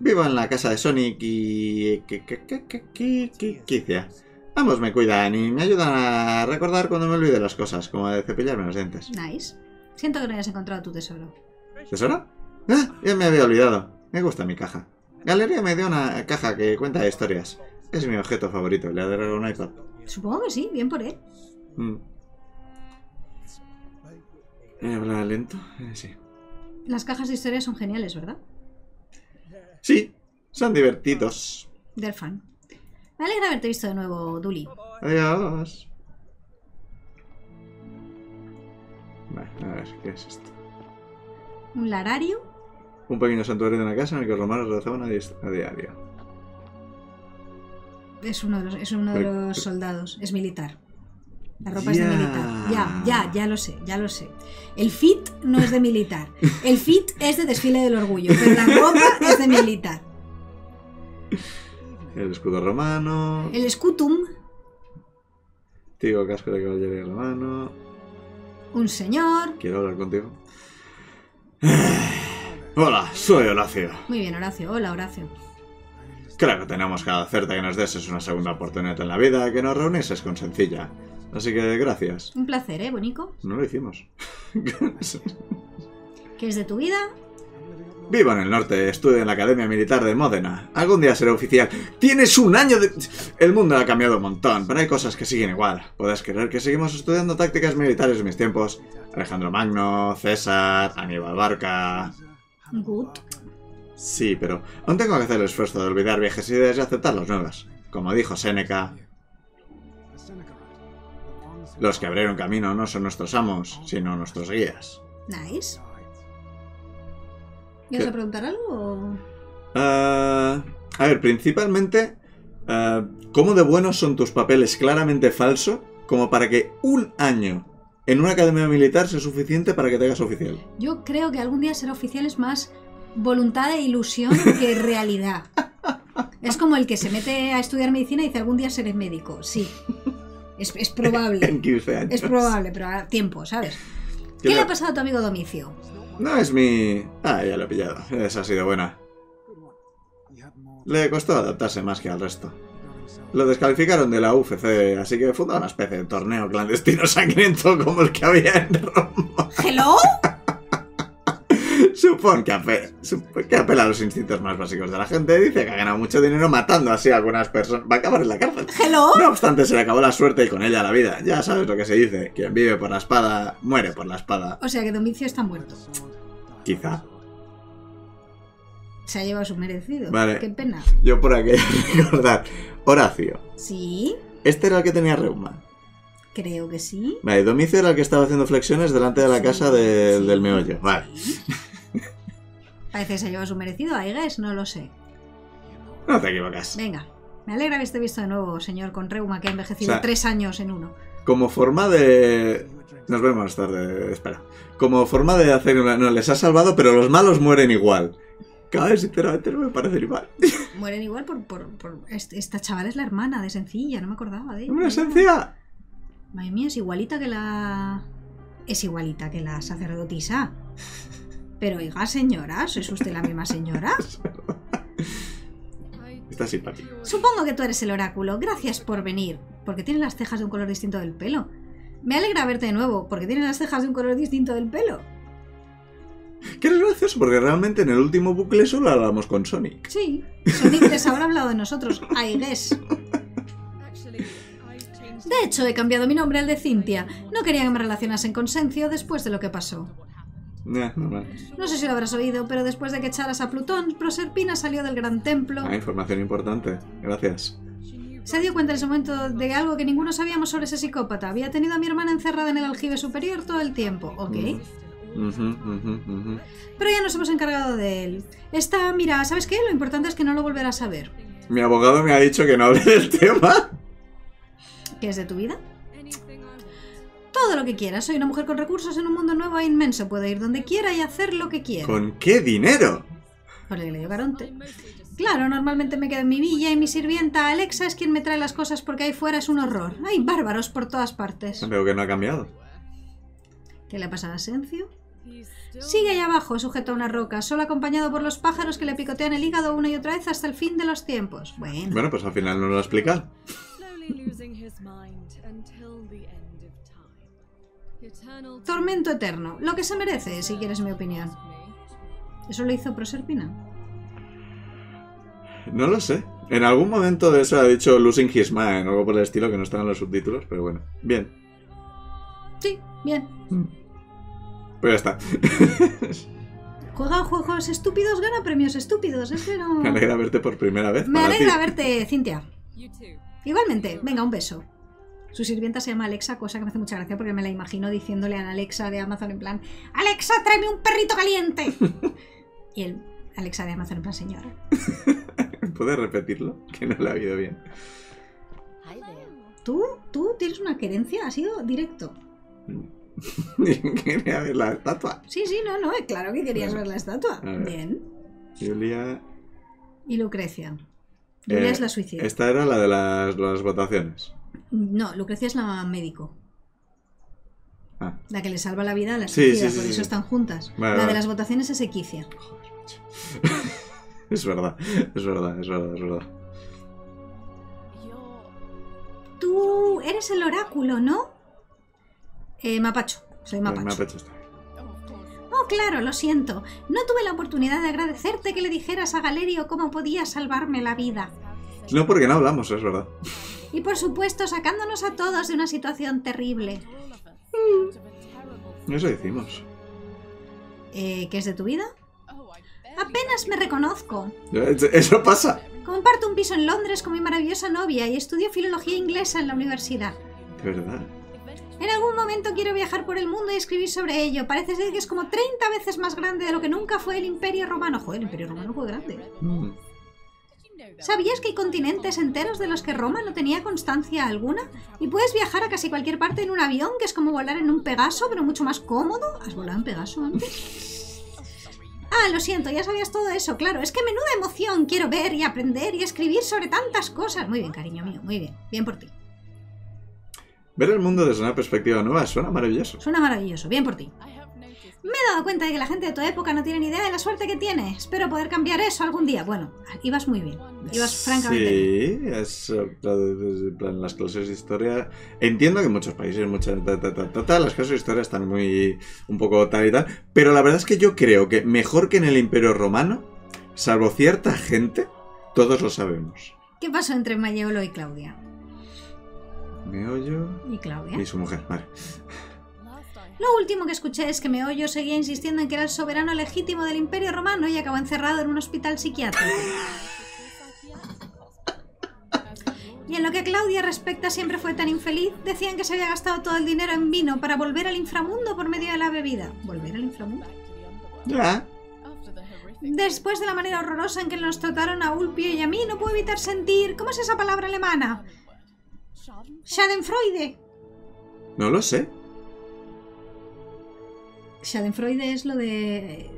Vivo en la casa de Sonic y... Equicia. Ambos me cuidan y me ayudan a recordar cuando me olvido las cosas, como de cepillarme los dientes. Nice. Siento que no hayas encontrado tu tesoro. ¿Tesoro? Ah, ya me había olvidado. Me gusta mi caja. Galería me dio una caja que cuenta historias. Es mi objeto favorito, le daré un iPad. Supongo que sí, bien por él. ¿Habla lento? Sí. Las cajas de historias son geniales, ¿verdad? Sí, son divertidos. Del fan. Me alegra haberte visto de nuevo, Duli. Adiós. Vale, a ver, ¿qué es esto? Un larario. Un pequeño santuario de una casa en el que los romanos rezaban a diario. Es uno de los soldados. Es militar. La ropa es de militar. Ya lo sé, ya lo sé. El fit no es de militar. El fit es de desfile del orgullo, pero la ropa es de militar. El escudo romano. El escutum. Tío, casco de caballería romano. Un señor. Quiero hablar contigo. Hola, soy Horacio. Muy bien, Horacio. Hola, Horacio. Creo que tenemos que hacerte que nos des una segunda oportunidad en la vida, que nos reunises con Sencilla. Así que gracias. Un placer, ¿eh, Bonico? No lo hicimos. ¿Qué es de tu vida? Vivo en el norte, estudio en la Academia Militar de Módena. Algún día seré oficial. ¡Tienes un año de...! El mundo ha cambiado un montón, pero hay cosas que siguen igual. Puedes creer que seguimos estudiando tácticas militares en mis tiempos. Alejandro Magno, César, Aníbal Barca... Good. Sí, pero aún tengo que hacer el esfuerzo de olvidar viejas ideas y aceptar las nuevas. Como dijo Séneca, los que abrieron camino no son nuestros amos, sino nuestros guías. Nice. ¿Quieres preguntar algo? A ver, principalmente, ¿cómo de buenos son tus papeles claramente falsos como para que un año en una academia militar sea suficiente para que te hagas oficial? Yo creo que algún día ser oficial es más... voluntad e ilusión que realidad. Es como el que se mete a estudiar medicina y dice algún día seré médico. Sí, es probable. En 15 años. Es probable, pero a tiempo, ¿sabes? ¿Qué le ha pasado a tu amigo Domicio? No es mi... Ah, ya lo he pillado. Esa ha sido buena. Le costó adaptarse más que al resto. Lo descalificaron de la UFC, así que fundó una especie de torneo clandestino sangriento como el que había en Roma. ¿Hello? Supongo que apela a los instintos más básicos de la gente. Dice que ha ganado mucho dinero matando así a algunas personas. Va a acabar en la cárcel. ¿Hello? No obstante, se le acabó la suerte y con ella la vida. Ya sabes lo que se dice. Quien vive por la espada, muere por la espada. O sea que Domicio está muerto. Quizá. Se ha llevado su merecido. Vale. Qué pena. Yo por aquí recordar. Horacio. Sí. Este era el que tenía reuma. Creo que sí. Vale, Domicio era el que estaba haciendo flexiones delante de la casa del meollo. Vale. Parece que se ha llevado su merecido, I guess, no lo sé. No te equivocas. Venga, me alegra haberte visto de nuevo, señor con reuma que ha envejecido 3 años en uno. Como forma de... Nos vemos más tarde, espera. Como forma de hacer una... No, les ha salvado, pero los malos mueren igual. Cada vez, sinceramente, no me parece igual. Mueren igual por... Esta chavala es la hermana de Sencilla, no me acordaba de ella. ¡Una Sencilla! Madre mía, es igualita que la... Es igualita que la sacerdotisa. Pero oiga, señora, ¿sois usted la misma señora? Está simpática. Supongo que tú eres el oráculo. Gracias por venir. Porque tienes las cejas de un color distinto del pelo. Me alegra verte de nuevo. Porque tienes las cejas de un color distinto del pelo. Que es gracioso, porque realmente en el último bucle solo hablamos con Sonic. Sí, Sonic les habrá hablado de nosotros. I guess. De hecho, he cambiado mi nombre al de Cintia. No quería que me relacionasen con Sencio después de lo que pasó. No sé si lo habrás oído, pero después de que echaras a Plutón, Proserpina salió del gran templo. Ah, información importante. Gracias. Se dio cuenta en ese momento de algo que ninguno sabíamos sobre ese psicópata. Había tenido a mi hermana encerrada en el aljibe superior todo el tiempo, ¿ok? Pero ya nos hemos encargado de él. Está, mira, ¿sabes qué? Lo importante es que no lo volverás a ver. Mi abogado me ha dicho que no hable del tema. ¿Qué es de tu vida? Todo lo que quiera. Soy una mujer con recursos en un mundo nuevo e inmenso. Puedo ir donde quiera y hacer lo que quiera. ¿Con qué dinero? Por el que le dio Caronte. Claro, normalmente me quedo en mi villa y mi sirvienta Alexa es quien me trae las cosas porque ahí fuera es un horror. Hay bárbaros por todas partes. Veo que no ha cambiado. ¿Qué le ha pasado a Asencio? Sigue allá abajo, sujeto a una roca, solo acompañado por los pájaros que le picotean el hígado una y otra vez hasta el fin de los tiempos. Bueno, pues al final no lo explica. Tormento eterno, lo que se merece, si quieres mi opinión. ¿Eso lo hizo Proserpina? No lo sé. En algún momento de eso ha dicho losing his mind o algo por el estilo que no están en los subtítulos, pero bueno, bien. Sí, bien. Pues ya está. Juega juegos estúpidos, gana premios estúpidos. Es que no... Me alegra verte por primera vez. Me alegra verte, Cintia. Igualmente, venga, un beso. Su sirvienta se llama Alexa, cosa que me hace mucha gracia porque me la imagino diciéndole a Alexa de Amazon en plan ¡Alexa, tráeme un perrito caliente! Y el Alexa de Amazon en plan señora. ¿Puedes repetirlo? Que no lo ha oído bien. ¿Tú tienes una querencia? Ha sido directo. ¿Quería ver la estatua? Sí, sí, no, claro que querías ver la estatua. Bien. Julia... Y Lucrecia. Julia es la suicida. Esta era la de las votaciones. No, Lucrecia es la médico. Ah. La que le salva la vida a las suicidas, por eso están juntas. Vale, la de las votaciones es Equicia. Joder, macho. Es verdad. Tú eres el oráculo, ¿no? Mapacho, soy Mapacho. Mapacho está. Oh, claro, lo siento. No tuve la oportunidad de agradecerte que le dijeras a Galerio cómo podía salvarme la vida. No, porque no hablamos, es verdad. Y por supuesto, sacándonos a todos de una situación terrible. Eso decimos. ¿Qué es de tu vida? Apenas me reconozco. Eso pasa. Comparto un piso en Londres con mi maravillosa novia y estudio filología inglesa en la universidad. De verdad. En algún momento quiero viajar por el mundo y escribir sobre ello. Parece ser que es como 30 veces más grande de lo que nunca fue el Imperio Romano. Joder, el Imperio Romano fue grande. ¿Sabías que hay continentes enteros de los que Roma no tenía constancia alguna? Y puedes viajar a casi cualquier parte en un avión, que es como volar en un Pegaso, pero mucho más cómodo. ¿Has volado en Pegaso antes? Ah, lo siento, ya sabías todo eso, claro. Es que menuda emoción, quiero ver y aprender y escribir sobre tantas cosas. Muy bien, cariño mío, muy bien. Bien por ti. Ver el mundo desde una perspectiva nueva suena maravilloso. Suena maravilloso, bien por ti. Me he dado cuenta de que la gente de tu época no tiene ni idea de la suerte que tiene. Espero poder cambiar eso algún día. Bueno, ibas muy bien. Ibas francamente bien. Sí, en las clases de historia... Entiendo que en muchos países, las clases de historia están muy... un poco tal y tal. Pero la verdad es que yo creo que mejor que en el Imperio Romano, salvo cierta gente, todos lo sabemos. ¿Qué pasó entre Mayolo y Claudia? Meollo... Y Claudia. Y su mujer, vale. Lo último que escuché es que Meollo seguía insistiendo en que era el soberano legítimo del Imperio Romano y acabó encerrado en un hospital psiquiátrico. Y en lo que Claudia respecta siempre fue tan infeliz, decían que se había gastado todo el dinero en vino para volver al inframundo por medio de la bebida. ¿Volver al inframundo? Ya. Después de la manera horrorosa en que nos trataron a Ulpio y a mí, no puedo evitar sentir... ¿Cómo es esa palabra alemana? Schadenfreude. No lo sé. Schadenfreude es lo de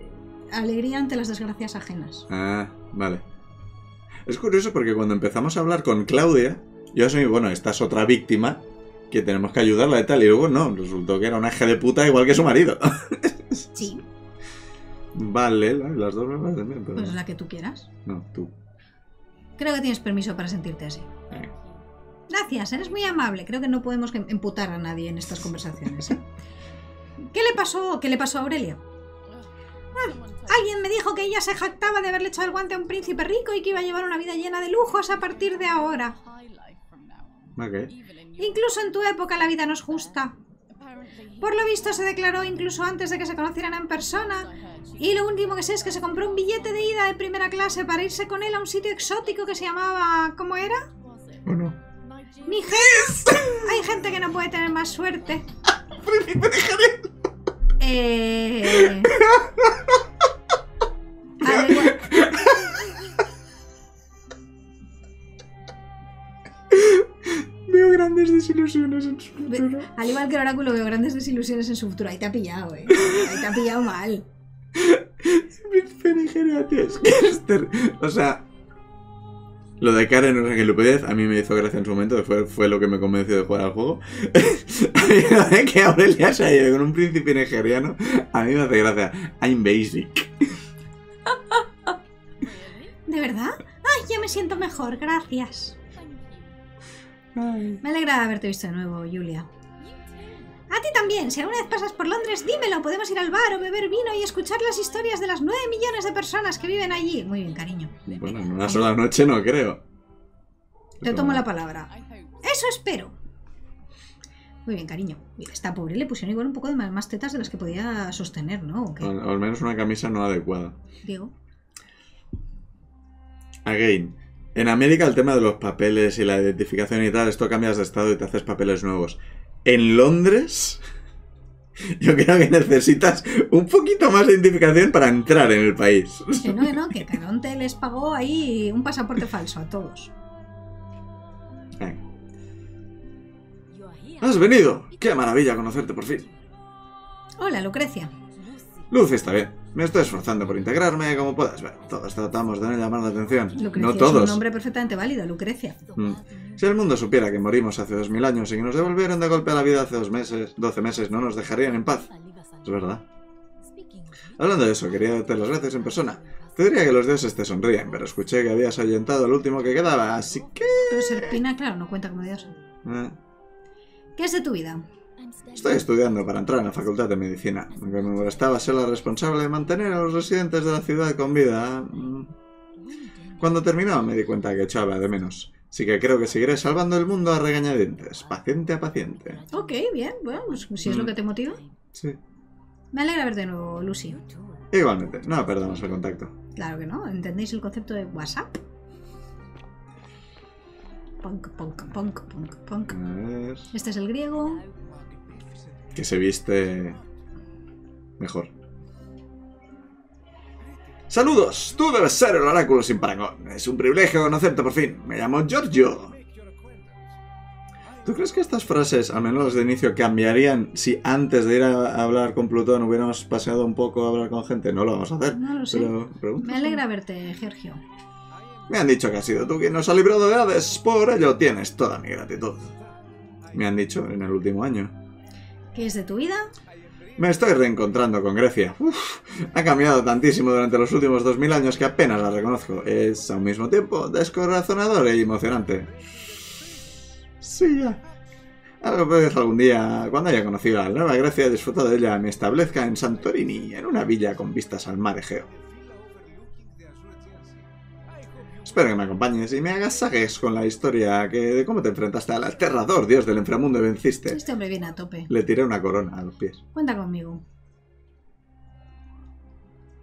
alegría ante las desgracias ajenas. Ah, vale. Es curioso porque cuando empezamos a hablar con Claudia, yo asumí, bueno, esta es otra víctima que tenemos que ayudarla y tal, y luego no, resultó que era una hija de puta igual que su marido. Sí. Vale, las dos me parecen bien, pero... Pues la que tú quieras. No, tú. Creo que tienes permiso para sentirte así. Gracias, eres muy amable. Creo que no podemos emputar a nadie en estas conversaciones, ¿eh? ¿Qué le pasó a Aurelia? Alguien me dijo que ella se jactaba de haberle echado el guante a un príncipe rico y que iba a llevar una vida llena de lujos a partir de ahora. Okay. Incluso en tu época la vida no es justa. Por lo visto se declaró incluso antes de que se conocieran en persona. Y lo último que sé es que se compró un billete de ida de primera clase para irse con él a un sitio exótico que se llamaba... ¿Cómo era? Bueno. Nigeria. Hay gente que no puede tener más suerte. Veo grandes desilusiones en su futuro. Al igual que el oráculo, veo grandes desilusiones en su futuro. Ahí te ha pillado, eh. Ahí te ha pillado mal. O sea, lo de Karen no es que Lupez, a mí me hizo gracia en su momento, fue lo que me convenció de jugar al juego. Lo de que Aurelia se haya ido con un príncipe nigeriano, a mí me hace gracia. I'm basic. ¿De verdad? Ay, ya me siento mejor, gracias. Ay. Me alegra haberte visto de nuevo, Julia. A ti también, si alguna vez pasas por Londres, dímelo. Podemos ir al bar o beber vino y escuchar las historias de las 9 millones de personas que viven allí. Muy bien, cariño. Bueno, en una sola noche no creo. Te tomo la palabra. Eso espero. Muy bien, cariño. Mira, esta pobre le pusieron igual un poco de más tetas de las que podía sostener, ¿no? ¿O qué? O al menos una camisa no adecuada. Diego. Again. En América el tema de los papeles y la identificación y tal, esto cambias de estado y te haces papeles nuevos. En Londres, yo creo que necesitas un poquito más de identificación para entrar en el país. Que no, que Caronte les pagó ahí un pasaporte falso a todos. ¿Has venido? ¡Qué maravilla conocerte por fin! Hola, Lucrecia. Lucy está bien. Me estoy esforzando por integrarme, como puedas ver. Todos tratamos de no llamar la atención. Lucrecia no todos. Es un nombre perfectamente válido, Lucrecia. Si el mundo supiera que morimos hace 2000 años y que nos devolvieron de golpe a la vida hace 12 meses, no nos dejarían en paz. Es verdad. Hablando de eso, quería darte las gracias en persona. Te diría que los dioses te sonríen, pero escuché que habías ahuyentado al último que quedaba, así que... Proserpina, claro, no cuenta como diosa. ¿Qué es de tu vida? Estoy estudiando para entrar en la facultad de medicina, aunque me molestaba ser la responsable de mantener a los residentes de la ciudad con vida. Cuando terminó me di cuenta que echaba de menos, así que creo que seguiré salvando el mundo a regañadientes, paciente a paciente. Ok, bien, bueno, pues si es lo que te motiva. Sí. Me alegra verte de nuevo, Lucy. Igualmente, no perdamos el contacto. Claro que no, ¿entendéis el concepto de WhatsApp? Punk, punk, punk, punk, punk. Este es el griego. Que se viste mejor. ¡Saludos! Tú debes ser el oráculo sin parangón. Es un privilegio conocerte por fin. Me llamo Giorgio. ¿Tú crees que estas frases, al menos las de inicio, cambiarían si antes de ir a hablar con Plutón hubiéramos paseado un poco a hablar con gente? No lo vamos a hacer. No lo sé. Pero me alegra verte, Giorgio. Me han dicho que has sido tú quien nos ha librado de Hades. Por ello tienes toda mi gratitud. Me han dicho en el último año. ¿Qué es de tu vida? Me estoy reencontrando con Grecia. Uf, ha cambiado tantísimo durante los últimos 2000 años que apenas la reconozco. Es, al mismo tiempo, descorazonador y emocionante. Sí, ya. Algo que algún día, cuando haya conocido a la nueva Grecia, disfruto de ella, me establezca en Santorini, en una villa con vistas al mar Egeo. Espero que me acompañes y me agasajes con la historia de cómo te enfrentaste al aterrador dios del inframundo y venciste. Este hombre viene a tope. Le tiré una corona a los pies. Cuenta conmigo.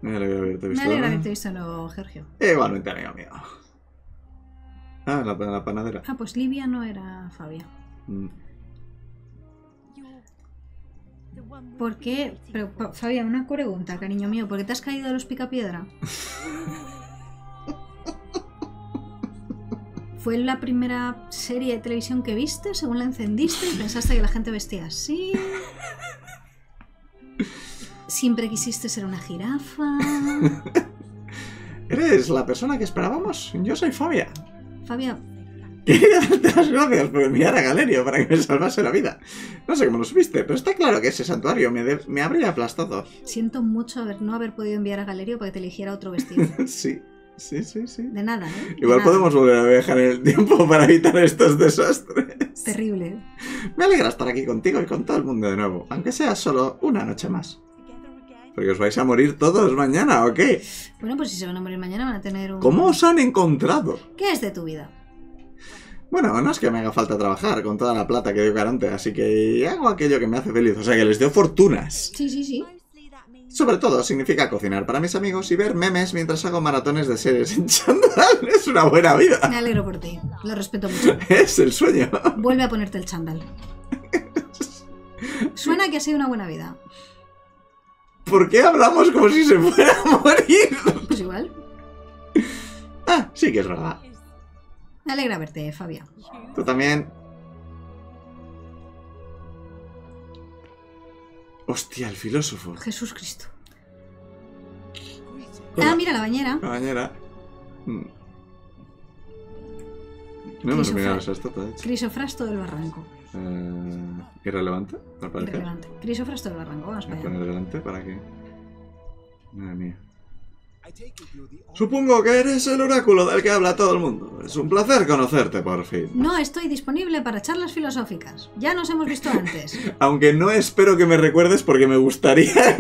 Me alegra haberte visto. Me alegra haberte visto, ¿no, Sergio? Igualmente, amigo mío. Ah, la panadera. Ah, pues Livia no era Fabia. ¿Por qué? Pero, Fabia, una pregunta, cariño mío. ¿Por qué te has caído de los picapiedra? ¿Fue la primera serie de televisión que viste, según la encendiste y pensaste que la gente vestía así? ¿Siempre quisiste ser una jirafa? ¿Eres la persona que esperábamos? Yo soy Fabia. Fabia. Quería darte las gracias por enviar a Galerio para que me salvase la vida. No sé cómo lo supiste, pero está claro que ese santuario me habría aplastado. Siento mucho no haber podido enviar a Galerio para que te eligiera otro vestido. Sí. Sí, sí, sí. De nada, ¿eh? Igual podemos volver a viajar en el tiempo para evitar estos desastres. Terrible. Me alegra estar aquí contigo y con todo el mundo de nuevo, aunque sea solo una noche más. Porque os vais a morir todos mañana, ¿o qué? Bueno, pues si se van a morir mañana van a tener un... ¿Cómo os han encontrado? ¿Qué es de tu vida? Bueno, no es que me haga falta trabajar con toda la plata que dio Caronte, así que hago aquello que me hace feliz, o sea que les dio fortunas. Sí, sí, sí. Sobre todo significa cocinar para mis amigos y ver memes mientras hago maratones de series en chándal. Es una buena vida. Me alegro por ti. Lo respeto mucho. Es el sueño. Vuelve a ponerte el chándal. Suena que ha sido una buena vida. ¿Por qué hablamos como si se fuera a morir? Pues igual. Ah, sí que es verdad. Me alegra verte, Fabia. Tú también. Hostia, el filósofo. Jesús Cristo. Ah, mira la bañera. La bañera. No hemos mirado esa estatua, de hecho. Crisofrasto del Barranco. ¿Irrelevante? ¿No parece? Irrelevante. Crisofrasto del Barranco, vamos para allá. Voy a poner delante para que... Madre mía. Supongo que eres el oráculo del que habla todo el mundo. Es un placer conocerte por fin. No estoy disponible para charlas filosóficas. Ya nos hemos visto antes. Aunque no espero que me recuerdes porque me gustaría.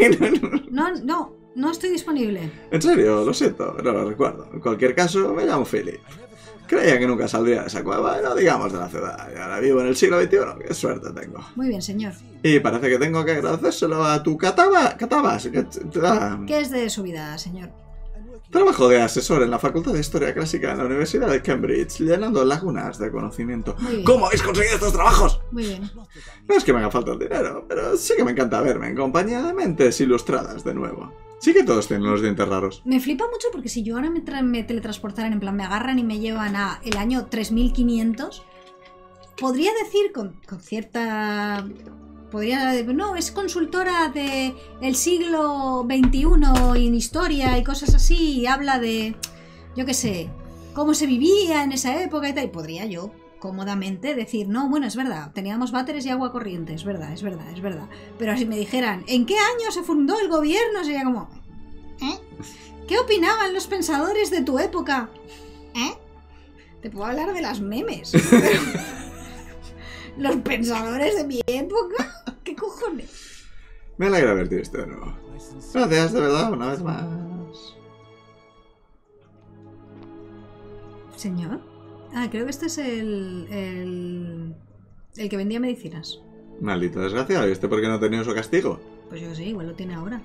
No estoy disponible. En serio, lo siento, no lo recuerdo. En cualquier caso, me llamo Philip. Creía que nunca saldría de esa cueva, no digamos de la ciudad. Y ahora vivo en el siglo XXI, qué suerte tengo. Muy bien, señor. Y parece que tengo que agradecérselo a tu Catabas. ¿Qué es de su vida, señor? Trabajo de asesor en la Facultad de Historia Clásica en la Universidad de Cambridge, llenando lagunas de conocimiento. ¿Cómo habéis conseguido estos trabajos? Muy bien. No es que me haga falta el dinero, pero sí que me encanta verme en compañía de mentes ilustradas de nuevo. Sí que todos tienen los dientes raros. Me flipa mucho porque si yo ahora me teletransportaran, en plan me agarran y me llevan a el año 3500, podría decir con cierta... No, es consultora de el siglo XXI en historia y cosas así, y habla de, yo qué sé, cómo se vivía en esa época y tal. Y podría yo cómodamente decir, no, bueno, es verdad, teníamos váteres y agua corriente, es verdad, es verdad, es verdad. Pero si me dijeran, ¿en qué año se fundó el gobierno? Sería como, ¿eh? ¿Qué opinaban los pensadores de tu época? ¿Eh? Te puedo hablar de las memes. Pero... ¿Los pensadores de mi época? ¿Qué cojones? Me alegra verte esto de nuevo. Gracias, de verdad, una vez más. ¿Señor? Ah, creo que este es el que vendía medicinas. Maldito desgraciado, ¿y este por qué no ha tenido su castigo? Pues yo sé, igual lo tiene ahora.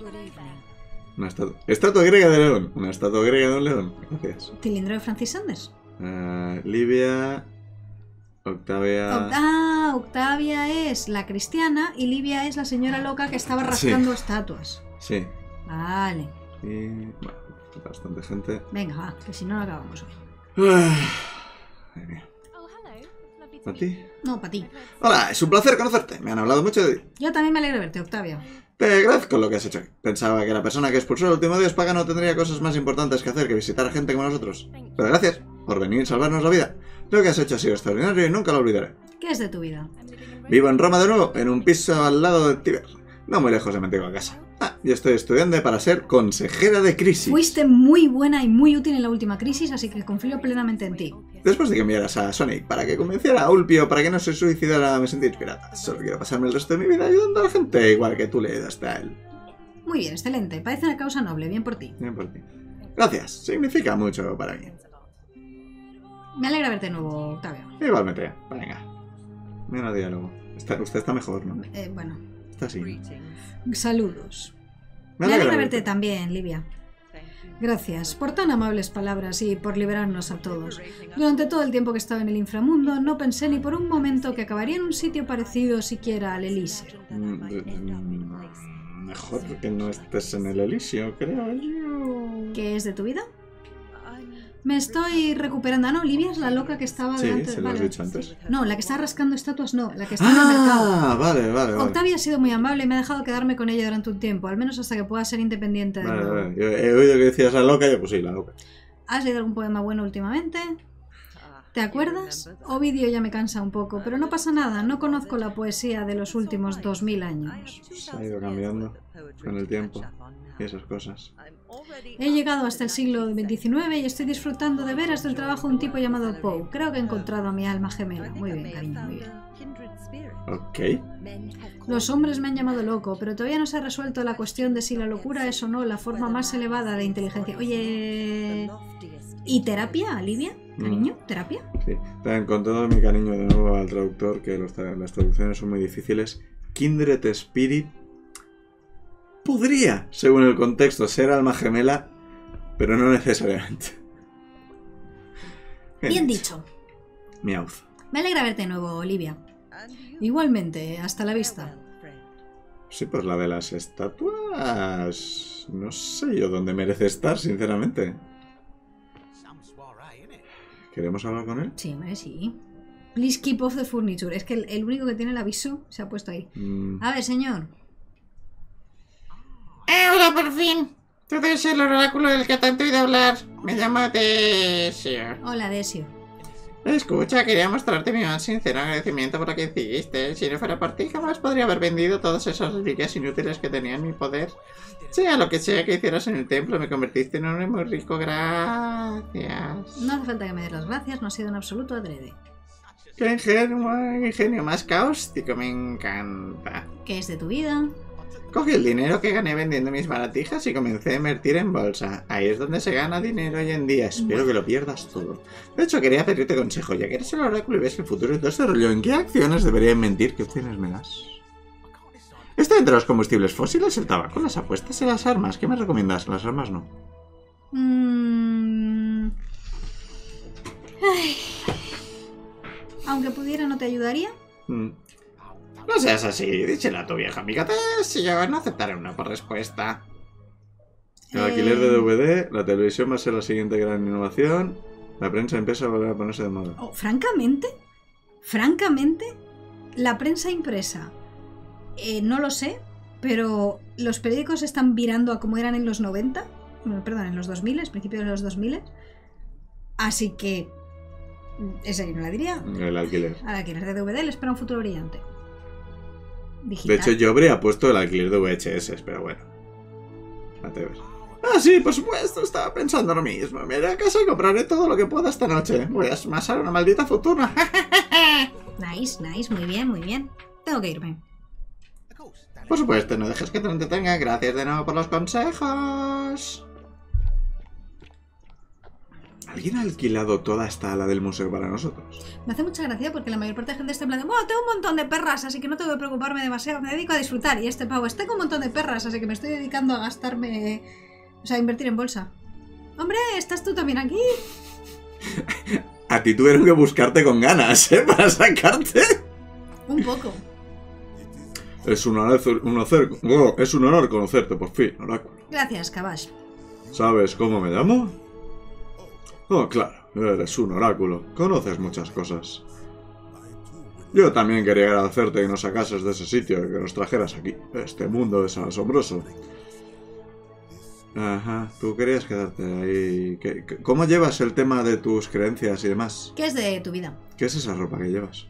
Una estatua griega de león. Una estatua griega de un león. Gracias. ¿Cilindro de Francis Sanders? Livia... Octavia... Ah, Octavia es la cristiana y Livia es la señora loca que estaba rascando estatuas. Sí. Vale. Y... bueno, bastante gente. Venga, va, que si no, no acabamos hoy. Ay, mía. ¿Para ti? No, para ti. Hola, es un placer conocerte. Me han hablado mucho de ti. Yo también me alegro de verte, Octavia. Te agradezco lo que has hecho. Pensaba que la persona que expulsó el último dios pagano tendría cosas más importantes que hacer que visitar a gente como nosotros. Pero gracias por venir y salvarnos la vida. Lo que has hecho ha sido extraordinario y nunca lo olvidaré. ¿Qué es de tu vida? Vivo en Roma de nuevo, en un piso al lado de Tíber. No muy lejos de mi antigua casa. Ah, yo estoy estudiando para ser consejera de crisis. Fuiste muy buena y muy útil en la última crisis, así que confío plenamente en ti. Después de que enviaras a Sonic para que convenciera a Ulpio para que no se suicidara, me sentí inspirada. Solo quiero pasarme el resto de mi vida ayudando a la gente, igual que tú le ayudaste a él. Muy bien, excelente. Parece una causa noble. Bien por ti. Bien por ti. Gracias. Significa mucho para mí. Me alegra verte de nuevo, Octavio. Igualmente. Venga. Menos diálogo. Usted está mejor, ¿no? Bueno. Está así. Saludos. Me alegra verte también, Livia. Gracias por tan amables palabras y por liberarnos a todos. Durante todo el tiempo que estaba en el inframundo, no pensé ni por un momento que acabaría en un sitio parecido siquiera al Elíseo. Mejor que no estés en el Elíseo, creo yo. ¿Qué es de tu vida? Me estoy recuperando. Ah, no, Livia es la loca que estaba delante. Sí, se lo has dicho antes. No, la que está rascando estatuas no, la que está en el mercado. Ah, vale, vale. Octavia ha sido muy amable y me ha dejado quedarme con ella durante un tiempo, al menos hasta que pueda ser independiente. Vale, vale. Yo he oído que decías la loca, yo pues sí, la loca. ¿Has leído algún poema bueno últimamente? ¿Te acuerdas? Ovidio ya me cansa un poco, pero no pasa nada, no conozco la poesía de los últimos 2000 años. Se ha ido cambiando con el tiempo y esas cosas. He llegado hasta el siglo XIX y estoy disfrutando de veras del trabajo de un tipo llamado Poe. Creo que he encontrado a mi alma gemela. Muy bien, cariño, muy bien. Ok. Los hombres me han llamado loco, pero todavía no se ha resuelto la cuestión de si la locura es o no la forma más elevada de inteligencia. Oye... ¿Y terapia, Livia? ¿Cariño? ¿Terapia? Sí, con todo mi cariño de nuevo al traductor, que las traducciones son muy difíciles. Kindred Spirit podría, según el contexto, ser alma gemela, pero no necesariamente. Bien dicho. Miauz. Me alegra verte de nuevo, Olivia. Igualmente, hasta la vista. Sí, pues la de las estatuas... No sé yo dónde merece estar, sinceramente. ¿Queremos hablar con él? Sí, hombre, sí. Please keep off the furniture. Es que el único que tiene el aviso se ha puesto ahí. A ver, señor. ¡Hola, por fin! Tú eres el oráculo del que tanto he oído hablar. Me llamo Desio. Hola, Desio. Escucha, quería mostrarte mi más sincero agradecimiento por lo que hiciste. Si no fuera por ti, jamás podría haber vendido todas esas reliquias inútiles que tenía en mi poder. Sea lo que sea que hicieras en el templo, me convertiste en un hombre muy rico. Gracias. No hace falta que me des las gracias, no ha sido en absoluto adrede. ¡Qué ingenio más cáustico! Me encanta. ¿Qué es de tu vida? Cogí el dinero que gané vendiendo mis baratijas y comencé a invertir en bolsa. Ahí es donde se gana dinero hoy en día. Espero que lo pierdas todo. De hecho, quería pedirte consejo. Ya que eres el oráculo y ves el futuro y todo ese rollo, ¿en qué acciones debería invertir? ¿Qué opciones me das? Está entre los combustibles fósiles, el tabaco, las apuestas y las armas. ¿Qué me recomiendas? Las armas no. Ay. Aunque pudiera, ¿no te ayudaría? No seas así, dísela a tu vieja amiga. Si yo no aceptaré una por respuesta. El alquiler de DVD, la televisión va a ser la siguiente gran innovación. La prensa empieza a volver a ponerse de moda. Oh, francamente, la prensa impresa. No lo sé, pero los periódicos están virando a como eran en los 90. Perdón, en los 2000, principios de los 2000. Así que... esa yo no la diría. El alquiler. Al alquiler de DVD le espera un futuro brillante. Digital. De hecho, yo habría puesto el alquiler de VHS, pero bueno. A ver. Ah, sí, por supuesto, estaba pensando lo mismo. Me iré a casa y compraré todo lo que pueda esta noche. Voy a amasar una maldita fortuna. Nice, nice, muy bien, muy bien. Tengo que irme. Por supuesto, no dejes que te entretenga. Gracias de nuevo por los consejos. ¿Alguien ha alquilado toda esta ala del museo para nosotros? Me hace mucha gracia porque la mayor parte de gente está en plan de ¡wow! Tengo un montón de perras, así que no tengo que preocuparme demasiado. Me dedico a disfrutar. Y este pavo, tengo un montón de perras, así que me estoy dedicando a gastarme... O sea, a invertir en bolsa. ¡Hombre! ¿Estás tú también aquí? A ti tuvieron que buscarte con ganas, ¿eh? Para sacarte. Un poco. Es un honor conocerte, por fin, oráculo. Gracias, Kavash. ¿Sabes cómo me llamo? Oh, claro, eres un oráculo. Conoces muchas cosas. Yo también quería agradecerte que nos sacases de ese sitio y que nos trajeras aquí. Este mundo es asombroso. Ajá, tú querías quedarte ahí. ¿Cómo llevas el tema de tus creencias y demás? ¿Qué es de tu vida? ¿Qué es esa ropa que llevas?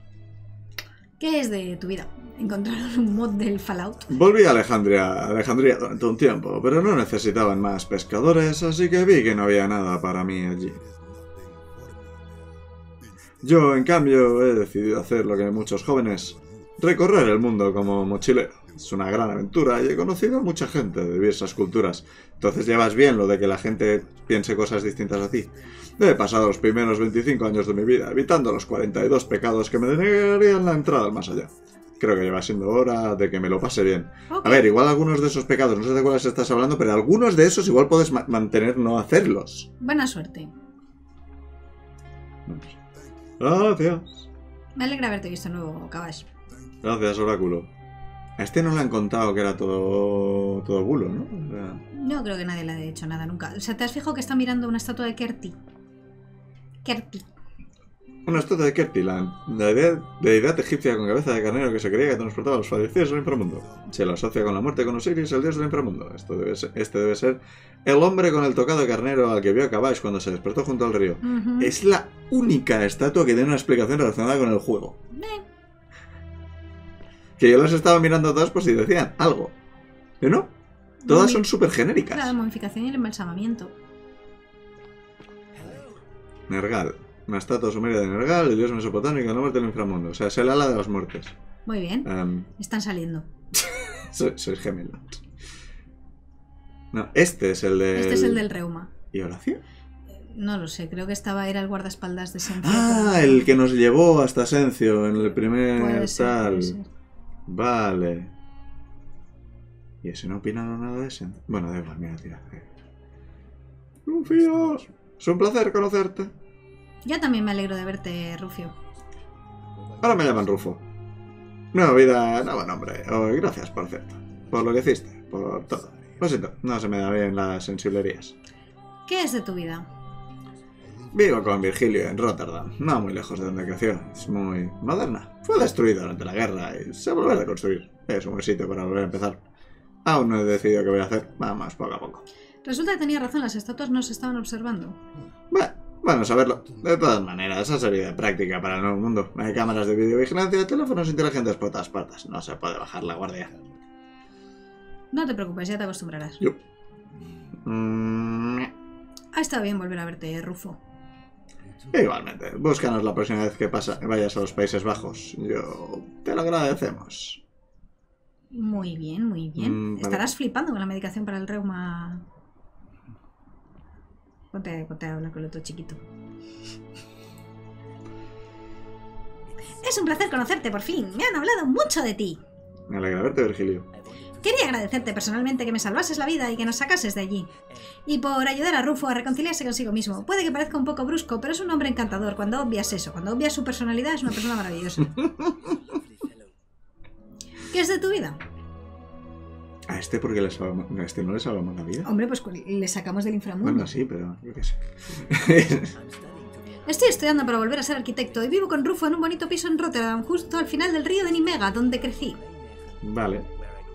¿Qué es de tu vida? Encontraron un mod del Fallout. Volví a Alejandría durante un tiempo, pero no necesitaban más pescadores, así que vi que no había nada para mí allí. Yo, en cambio, he decidido hacer lo que muchos jóvenes, recorrer el mundo como mochilero. Es una gran aventura y he conocido a mucha gente de diversas culturas. Entonces llevas bien lo de que la gente piense cosas distintas a ti. He pasado los primeros 25 años de mi vida evitando los 42 pecados que me denegarían la entrada al más allá. Creo que ya va siendo hora de que me lo pase bien. Okay. A ver, igual algunos de esos pecados, no sé de cuáles estás hablando, pero algunos de esos igual puedes mantener no hacerlos. Buena suerte. Gracias. Me alegra haberte visto nuevo, Kavash. Gracias, oráculo. A este no le han contado que era todo bulo, ¿no? O sea... No creo que nadie le haya hecho nada nunca. O sea, ¿te has fijado que está mirando una estatua de Kerti? Kerpi. Una estatua de Kerpi, la deidad egipcia con cabeza de carnero que se creía que transportaba a los fallecidos al inframundo. Se la asocia con la muerte con Osiris, el dios del inframundo. Este debe ser el hombre con el tocado de carnero al que vio a Kavash cuando se despertó junto al río. Es la única estatua que tiene una explicación relacionada con el juego. Que yo las estaba mirando todas por si decían algo. Pero no, todas son súper genéricas. La momificación y el embalsamamiento. Nergal. Una estatua sumeria de Nergal, el dios mesopotámico, el norte del inframundo. O sea, es el ala de las muertes. Muy bien. Están saliendo. Sois gemelos. No, este es el de... Este es el del reuma. ¿Y Horacio? No lo sé, creo que era el guardaespaldas de Sencio. Ah, el que nos llevó hasta Asencio en el primer puede ser. Vale. ¿Y ese no ha opinado nada de Sencio? Bueno, da igual, mira, tira. Rufio, es un placer conocerte. Yo también me alegro de verte, Rufio. Ahora me llaman Rufo. Nueva vida, nuevo nombre. Oh, gracias, por cierto. Por lo que hiciste, por todo. Lo siento, no se me da bien las sensiblerías. ¿Qué es de tu vida? Vivo con Virgilio en Rotterdam, no muy lejos de donde creció. Es muy moderna. Fue destruida durante la guerra y se volverá a construir. Es un buen sitio para volver a empezar. Aún no he decidido qué voy a hacer. Vamos poco a poco. Resulta que tenía razón, las estatuas no se estaban observando. Bueno, saberlo. De todas maneras, esa sería de práctica para el nuevo mundo. Hay cámaras de videovigilancia, teléfonos inteligentes por todas partes. No se puede bajar la guardia. No te preocupes, ya te acostumbrarás. Yo. Ha estado bien volver a verte, Rufo. Igualmente. Búscanos la próxima vez que vayas a los Países Bajos. Yo te lo agradecemos. Muy bien, muy bien. Estarás flipando con la medicación para el reuma... Ponte a hablar con el otro chiquito. Es un placer conocerte por fin. Me han hablado mucho de ti. Me alegra verte, Virgilio. Quería agradecerte personalmente que me salvases la vida y que nos sacases de allí. Y por ayudar a Rufo a reconciliarse consigo mismo. Puede que parezca un poco brusco, pero es un hombre encantador. Cuando obvias eso, cuando obvias su personalidad, es una persona maravillosa. ¿Qué es de tu vida? A este porque le salvamos, a este no le salvamos la vida. Hombre, pues le sacamos del inframundo. Bueno, sí, pero yo qué sé. Estoy estudiando para volver a ser arquitecto y vivo con Rufo en un bonito piso en Rotterdam, justo al final del río de Nimega, donde crecí. Vale,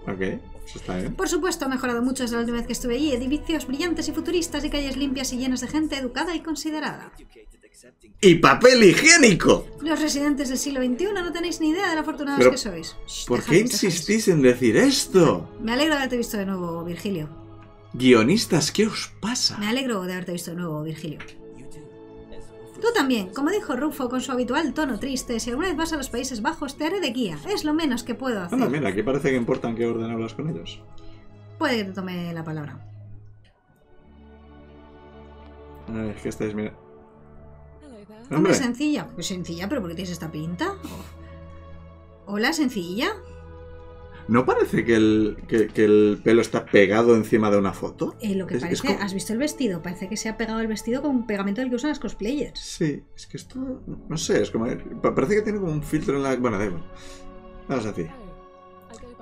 ok, eso está bien. Por supuesto, ha mejorado mucho desde la última vez que estuve allí. Edificios brillantes y futuristas y calles limpias y llenas de gente educada y considerada. ¡Y papel higiénico! Los residentes del siglo XXI no tenéis ni idea de lo afortunados que sois. ¿Por qué insistís en decir esto? Me alegro de haberte visto de nuevo, Virgilio. Guionistas, ¿qué os pasa? Me alegro de haberte visto de nuevo, Virgilio. Tú también, como dijo Rufo con su habitual tono triste, si alguna vez vas a los Países Bajos te haré de guía. Es lo menos que puedo hacer. Bueno, mira, aquí parece que importan qué orden hablas con ellos. Puede que te tome la palabra. Es que estáis mirando. Hombre, sencilla. Pues sencilla, pero ¿por qué tienes esta pinta? Hola, sencilla. ¿No parece que el pelo está pegado encima de una foto? Lo que parece, como... ¿has visto el vestido? Parece que se ha pegado el vestido con un pegamento del que usan las cosplayers. Sí, es que esto, no sé, es como... Parece que tiene como un filtro en la... Bueno, da igual. Vamos así.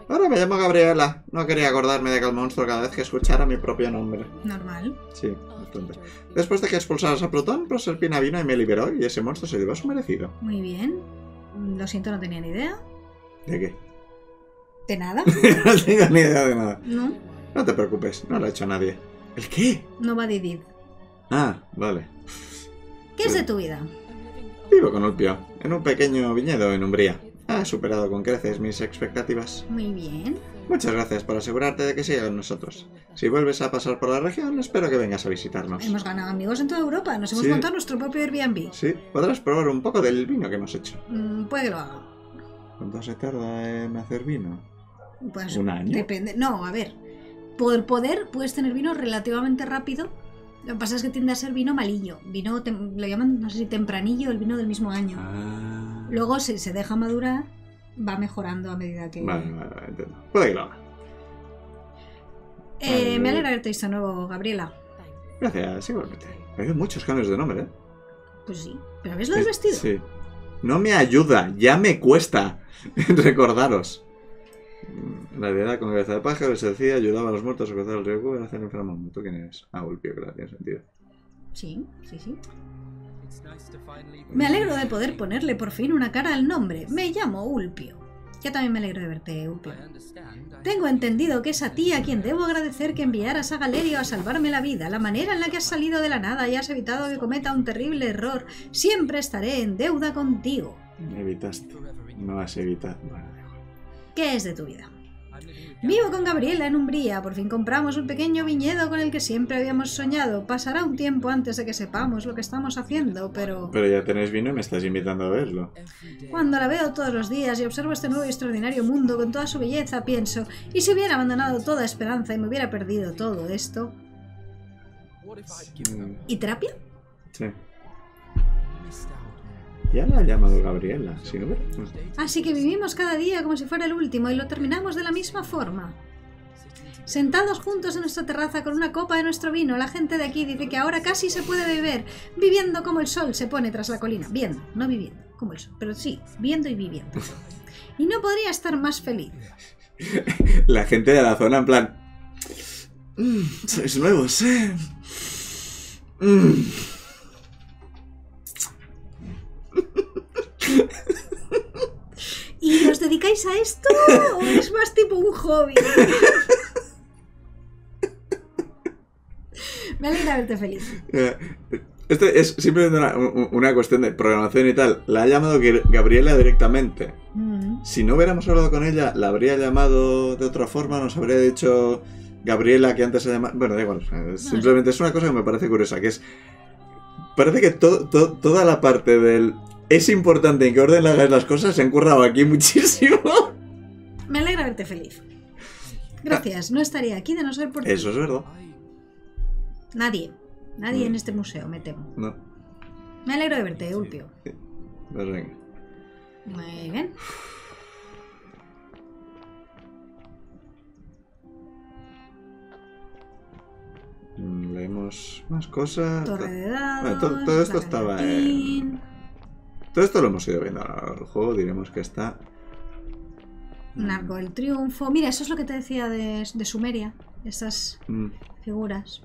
Ahora me llamo Gabriela. No quería acordarme de que el monstruo cada vez que escuchara mi propio nombre. Normal. Sí, bastante. Después de que expulsaras a Plutón, Proserpina vino y me liberó y ese monstruo se llevó a su merecido. Muy bien. Lo siento, no tenía ni idea. ¿De qué? ¿De nada? No tengo ni idea de nada. No. No te preocupes, no lo ha hecho nadie. ¿El qué? No va a dividir. Ah, vale. ¿Qué es de tu vida? Vivo con Ulpio, en un pequeño viñedo en Umbría. Has superado con creces mis expectativas. Muy bien. Muchas gracias por asegurarte de que sigas con nosotros. Si vuelves a pasar por la región, espero que vengas a visitarnos. Hemos ganado amigos en toda Europa. Nos hemos montado nuestro propio Airbnb. Sí, podrás probar un poco del vino que hemos hecho. Puede que lo haga. ¿Cuánto se tarda en hacer vino? Pues ¿un año? Depende. No, a ver. Por poder puedes tener vino relativamente rápido. Lo que pasa es que tiende a ser vino malillo. Vino, lo llaman, no sé si tempranillo, el vino del mismo año. Luego, si se deja madurar, va mejorando a medida que... Vale, entiendo. Puede que lo haga. Me alegra haberte visto de nuevo, Gabriela. Gracias, igualmente. Ha habido muchos cambios de nombre, ¿eh? Pues sí. ¿Pero ves lo del vestido? Sí. No me ayuda, ya me cuesta recordaros. La verdad, con cabeza de pájaro se decía, ayudaba a los muertos a cruzar el río Cuba y hacer el inframundo. ¿Tú quién eres? Ah, Ulpio, claro, tiene sentido. Sí, sí, sí. Me alegro de poder ponerle por fin una cara al nombre. Me llamo Ulpio. Yo también me alegro de verte, Ulpio. Tengo entendido que es a ti a quien debo agradecer que enviaras a Galerio a salvarme la vida. La manera en la que has salido de la nada y has evitado que cometa un terrible error. Siempre estaré en deuda contigo. Me evitaste. No has evitado. ¿Qué es de tu vida? Vivo con Gabriela en Umbría. Por fin compramos un pequeño viñedo con el que siempre habíamos soñado. Pasará un tiempo antes de que sepamos lo que estamos haciendo, pero... Pero ya tenéis vino y me estás invitando a verlo. Cuando la veo todos los días y observo este nuevo y extraordinario mundo con toda su belleza, pienso, ¿y si hubiera abandonado toda esperanza y me hubiera perdido todo esto? ¿Y terapia? Sí. Ya la ha llamado Gabriela, si no. Así que vivimos cada día como si fuera el último y lo terminamos de la misma forma. Sentados juntos en nuestra terraza con una copa de nuestro vino, la gente de aquí dice que ahora casi se puede beber, viviendo como el sol se pone tras la colina. Viendo, no viviendo, como el sol, pero sí, viendo y viviendo. Y no podría estar más feliz. La gente de la zona en plan... sois nuevos, ¿eh? ¿Y os dedicáis a esto o es más tipo un hobby? Me alegra verte feliz. Esto es simplemente una cuestión de programación y tal. La ha llamado Gabriela directamente. Si no hubiéramos hablado con ella, la habría llamado de otra forma, nos habría dicho Gabriela que antes se llamaba... Bueno, da igual. Simplemente es una cosa que me parece curiosa, que es... Parece que toda la parte del... Es importante en qué orden hagas las cosas. Se han currado aquí muchísimo. Me alegra verte feliz. Gracias. No estaría aquí de no ser por ti. Eso es verdad. Nadie. Nadie en este museo, me temo. No. Me alegro de verte, Ulpio. Sí. Pues venga. Muy bien. Leemos más cosas. Torre de dados. Bueno, todo esto estaba en... Todo esto lo hemos ido viendo a lo largo del juego, diremos que está... Nargo, el triunfo... Mira, eso es lo que te decía de Sumeria, estas figuras.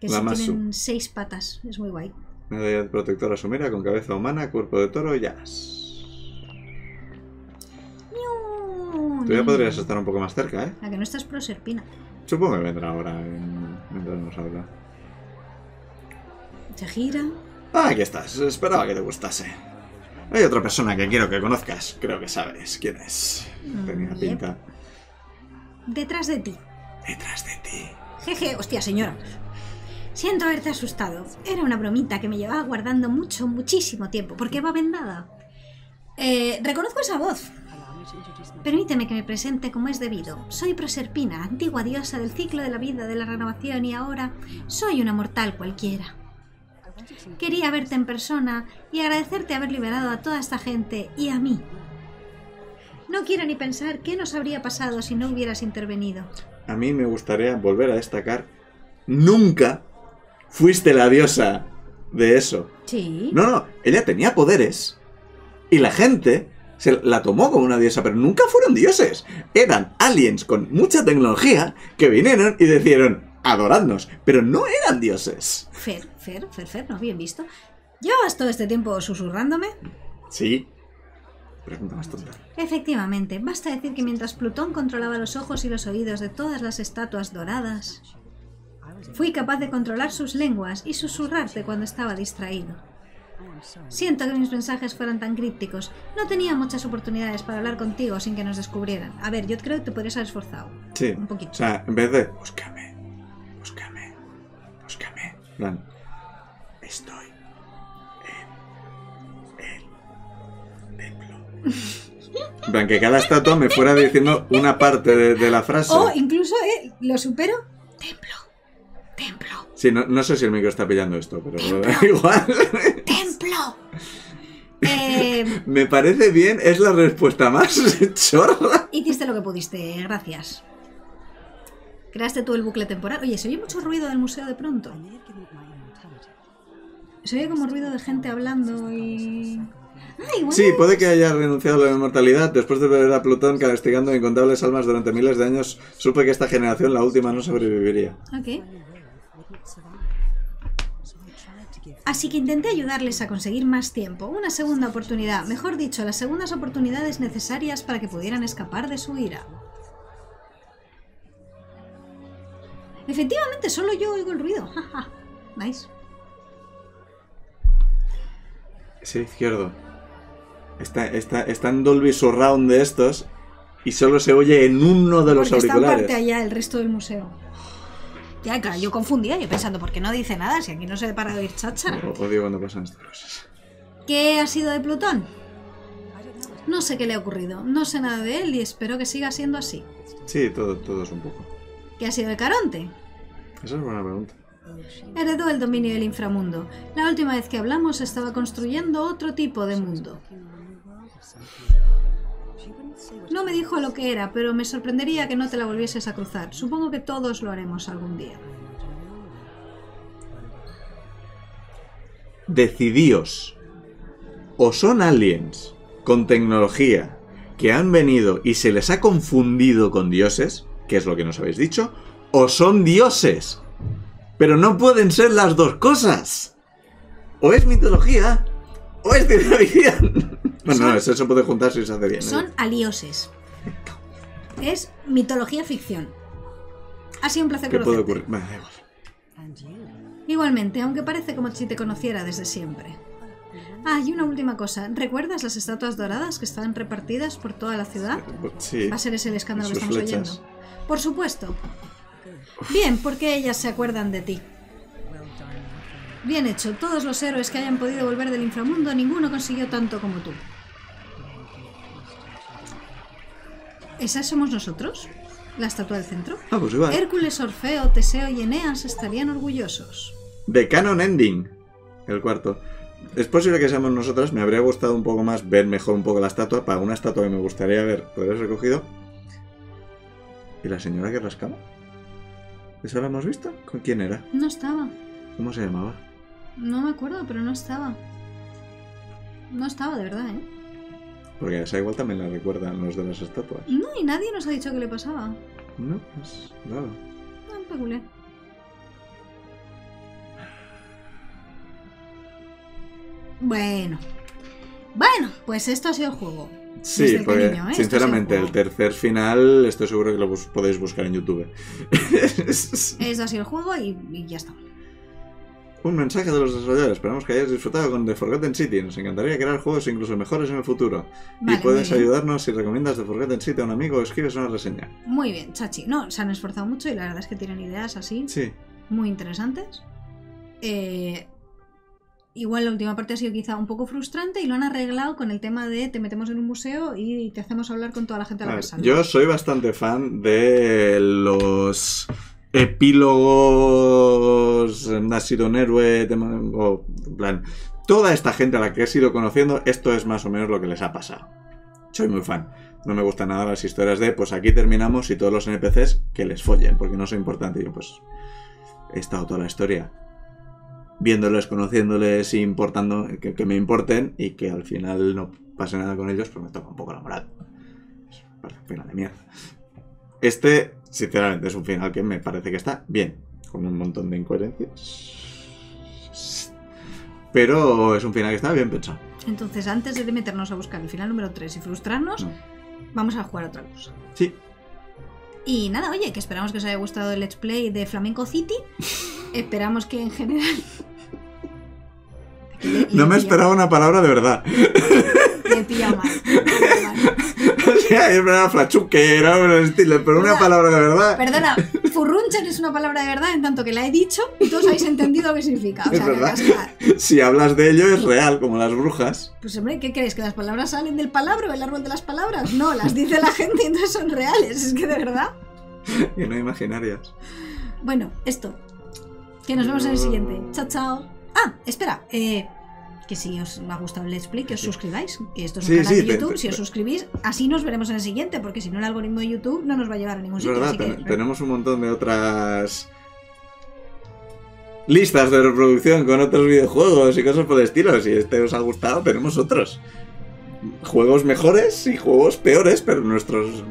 Que sí tienen 6 patas, es muy guay. Medalla protectora sumeria con cabeza humana, cuerpo de toro y alas. Tú ya podrías estar un poco más cerca, ¿eh? A que no estás Proserpina. Supongo que vendrá ahora, mientras nos habla. Se gira... Ah, aquí estás. Esperaba que te gustase. Hay otra persona que quiero que conozcas. Creo que sabes quién es. Tenía pinta. Detrás de ti. Detrás de ti. Jeje, hostia, señora. Siento haberte asustado. Era una bromita que me llevaba guardando muchísimo tiempo. Porque va vendada. Reconozco esa voz. Permíteme que me presente como es debido. Soy Proserpina, antigua diosa del ciclo de la vida, de la renovación, y ahora soy una mortal cualquiera. Quería verte en persona y agradecerte haber liberado a toda esta gente y a mí. No quiero ni pensar qué nos habría pasado si no hubieras intervenido. A mí me gustaría volver a destacar. Nunca fuiste la diosa de eso. Sí. No, ella tenía poderes y la gente se la tomó como una diosa, pero nunca fueron dioses. Eran aliens con mucha tecnología que vinieron y decidieron... adoradnos, pero no eran dioses. Fer, no, bien visto. ¿Llevabas todo este tiempo susurrándome? Sí. Pregunta más tonta. Efectivamente, basta decir que mientras Plutón controlaba los ojos y los oídos de todas las estatuas doradas, fui capaz de controlar sus lenguas y susurrarte cuando estaba distraído. Siento que mis mensajes fueran tan crípticos. No tenía muchas oportunidades para hablar contigo sin que nos descubrieran. A ver, yo creo que te podrías haber esforzado. Sí. Un poquito. O sea, en vez de... Búscame. Plan. Estoy en el templo. En plan, que cada estatua me fuera diciendo una parte de la frase. O incluso, lo supero. Templo. Sí, no sé si el micro está pillando esto, pero igual. Templo. Me parece bien, es la respuesta más chorra. Hiciste lo que pudiste, gracias. Creaste tú el bucle temporal. Oye, se oye mucho ruido del museo de pronto. Se oye como ruido de gente hablando y... Ay, bueno. Sí, puede que haya renunciado a la inmortalidad. Después de ver a Plutón castigando incontables almas durante miles de años, supe que esta generación, la última, no sobreviviría. Ok. Así que intenté ayudarles a conseguir más tiempo, una segunda oportunidad, mejor dicho, las segundas oportunidades necesarias para que pudieran escapar de su ira. Efectivamente, solo yo oigo el ruido. Nice. Es el izquierdo. Está en Dolby Surround de estos y solo se oye en uno de los auriculares. Está parte allá el resto del museo. Ya, claro, yo confundía, yo pensando, ¿por qué no dice nada? Si aquí no se para de oír chacha. Odio cuando pasan estas cosas. ¿Qué ha sido de Plutón? No sé qué le ha ocurrido, no sé nada de él y espero que siga siendo así. Sí, todo es un poco. ¿Qué ha sido de Caronte? Esa es buena pregunta. Heredó el dominio del inframundo. La última vez que hablamos estaba construyendo otro tipo de mundo. No me dijo lo que era, pero me sorprendería que no te la volvieses a cruzar. Supongo que todos lo haremos algún día. Decidíos. O son aliens con tecnología que han venido y se les ha confundido con dioses, que es lo que nos habéis dicho, o son dioses. Pero no pueden ser las dos cosas. O es mitología, o es tecnología. Bueno, no, eso puede juntarse y se hace bien. Son alioses. Es mitología ficción. Ha sido un placer conocerte. ¿Qué puede ocurrir? Vale, igualmente, aunque parece como si te conociera desde siempre. Ah, y una última cosa. ¿Recuerdas las estatuas doradas que estaban repartidas por toda la ciudad? Sí. Va a ser ese el escándalo que estamos oyendo. Por supuesto. Bien, porque ellas se acuerdan de ti. Bien hecho. Todos los héroes que hayan podido volver del inframundo, ninguno consiguió tanto como tú. ¿Esas somos nosotros? ¿La estatua del centro? Ah, pues igual. Hércules, Orfeo, Teseo y Eneas estarían orgullosos. The Canon Ending. El cuarto. Es posible que seamos nosotras. Me habría gustado un poco más ver mejor un poco la estatua. Para una estatua que me gustaría ver, podrías recogido. ¿Y la señora que rascaba? ¿Eso la hemos visto? ¿Con quién era? No estaba. ¿Cómo se llamaba? No me acuerdo, pero no estaba. No estaba, de verdad, ¿eh? Porque esa igual también la recuerdan los de las estatuas. No, y nadie nos ha dicho qué le pasaba. No, pues claro. No, peculiar. Bueno. Bueno, pues esto ha sido el juego. Sí, porque, cariño, ¿eh? Sinceramente, el tercer final estoy seguro que lo podéis buscar en YouTube. Esto ha sido el juego y ya está. Un mensaje de los desarrolladores. Esperamos que hayáis disfrutado con The Forgotten City. Nos encantaría crear juegos incluso mejores en el futuro. Vale, y puedes ayudarnos si recomiendas The Forgotten City a un amigo o escribes una reseña. Muy bien, chachi. No, se han esforzado mucho y la verdad es que tienen ideas así. Sí. Muy interesantes. Igual la última parte ha sido quizá un poco frustrante y lo han arreglado con el tema de te metemos en un museo y te hacemos hablar con toda la gente a la mesa. Yo soy bastante fan de los epílogos, has sido un héroe, o en plan, toda esta gente a la que has ido conociendo, esto es más o menos lo que les ha pasado. Soy muy fan. No me gustan nada las historias de, pues aquí terminamos y todos los NPCs que les follen, porque no soy importante. Yo pues he estado toda la historia viéndoles, conociéndoles, importando, que me importen y que al final no pase nada con ellos, pues me toca un poco la moral. Es una pena de mierda. Este, sinceramente, es un final que me parece que está bien, con un montón de incoherencias, pero es un final que está bien pensado. Entonces, antes de meternos a buscar el final número 3 y frustrarnos, no, vamos a jugar otra cosa. Sí. Y nada, oye, que esperamos que os haya gustado el Let's Play de Flamenco City. Esperamos que en general... No me esperaba una palabra de verdad. Me pilla mal. O sea, yo esperaba flachuquera, pero una palabra de verdad. Perdona, furrunchen es una palabra de verdad en tanto que la he dicho y todos habéis entendido lo que significa. O sea, es verdad. Si hablas de ello es real, como las brujas. Pues hombre, ¿qué crees? ¿Que las palabras salen del palabra o el árbol de las palabras? No, las dice la gente y entonces son reales. Es que de verdad. Y no imaginarias. Bueno, esto. Que nos vemos en el siguiente. Chao, chao. Ah, espera. Que si os ha gustado el Let's Play, que os suscribáis, que esto es un canal de YouTube, si os suscribís, así nos veremos en el siguiente, porque si no el algoritmo de YouTube no nos va a llevar a ningún sitio. Verdad, así que, tenemos un montón de otras listas de reproducción con otros videojuegos y cosas por el estilo. Si este os ha gustado, tenemos otros. Juegos mejores y juegos peores, pero nuestros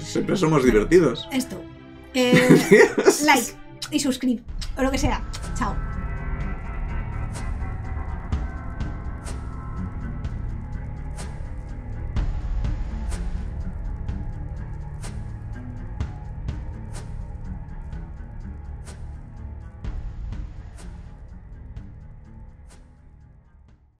siempre somos divertidos. Esto. Like y suscribir, o lo que sea. Chao.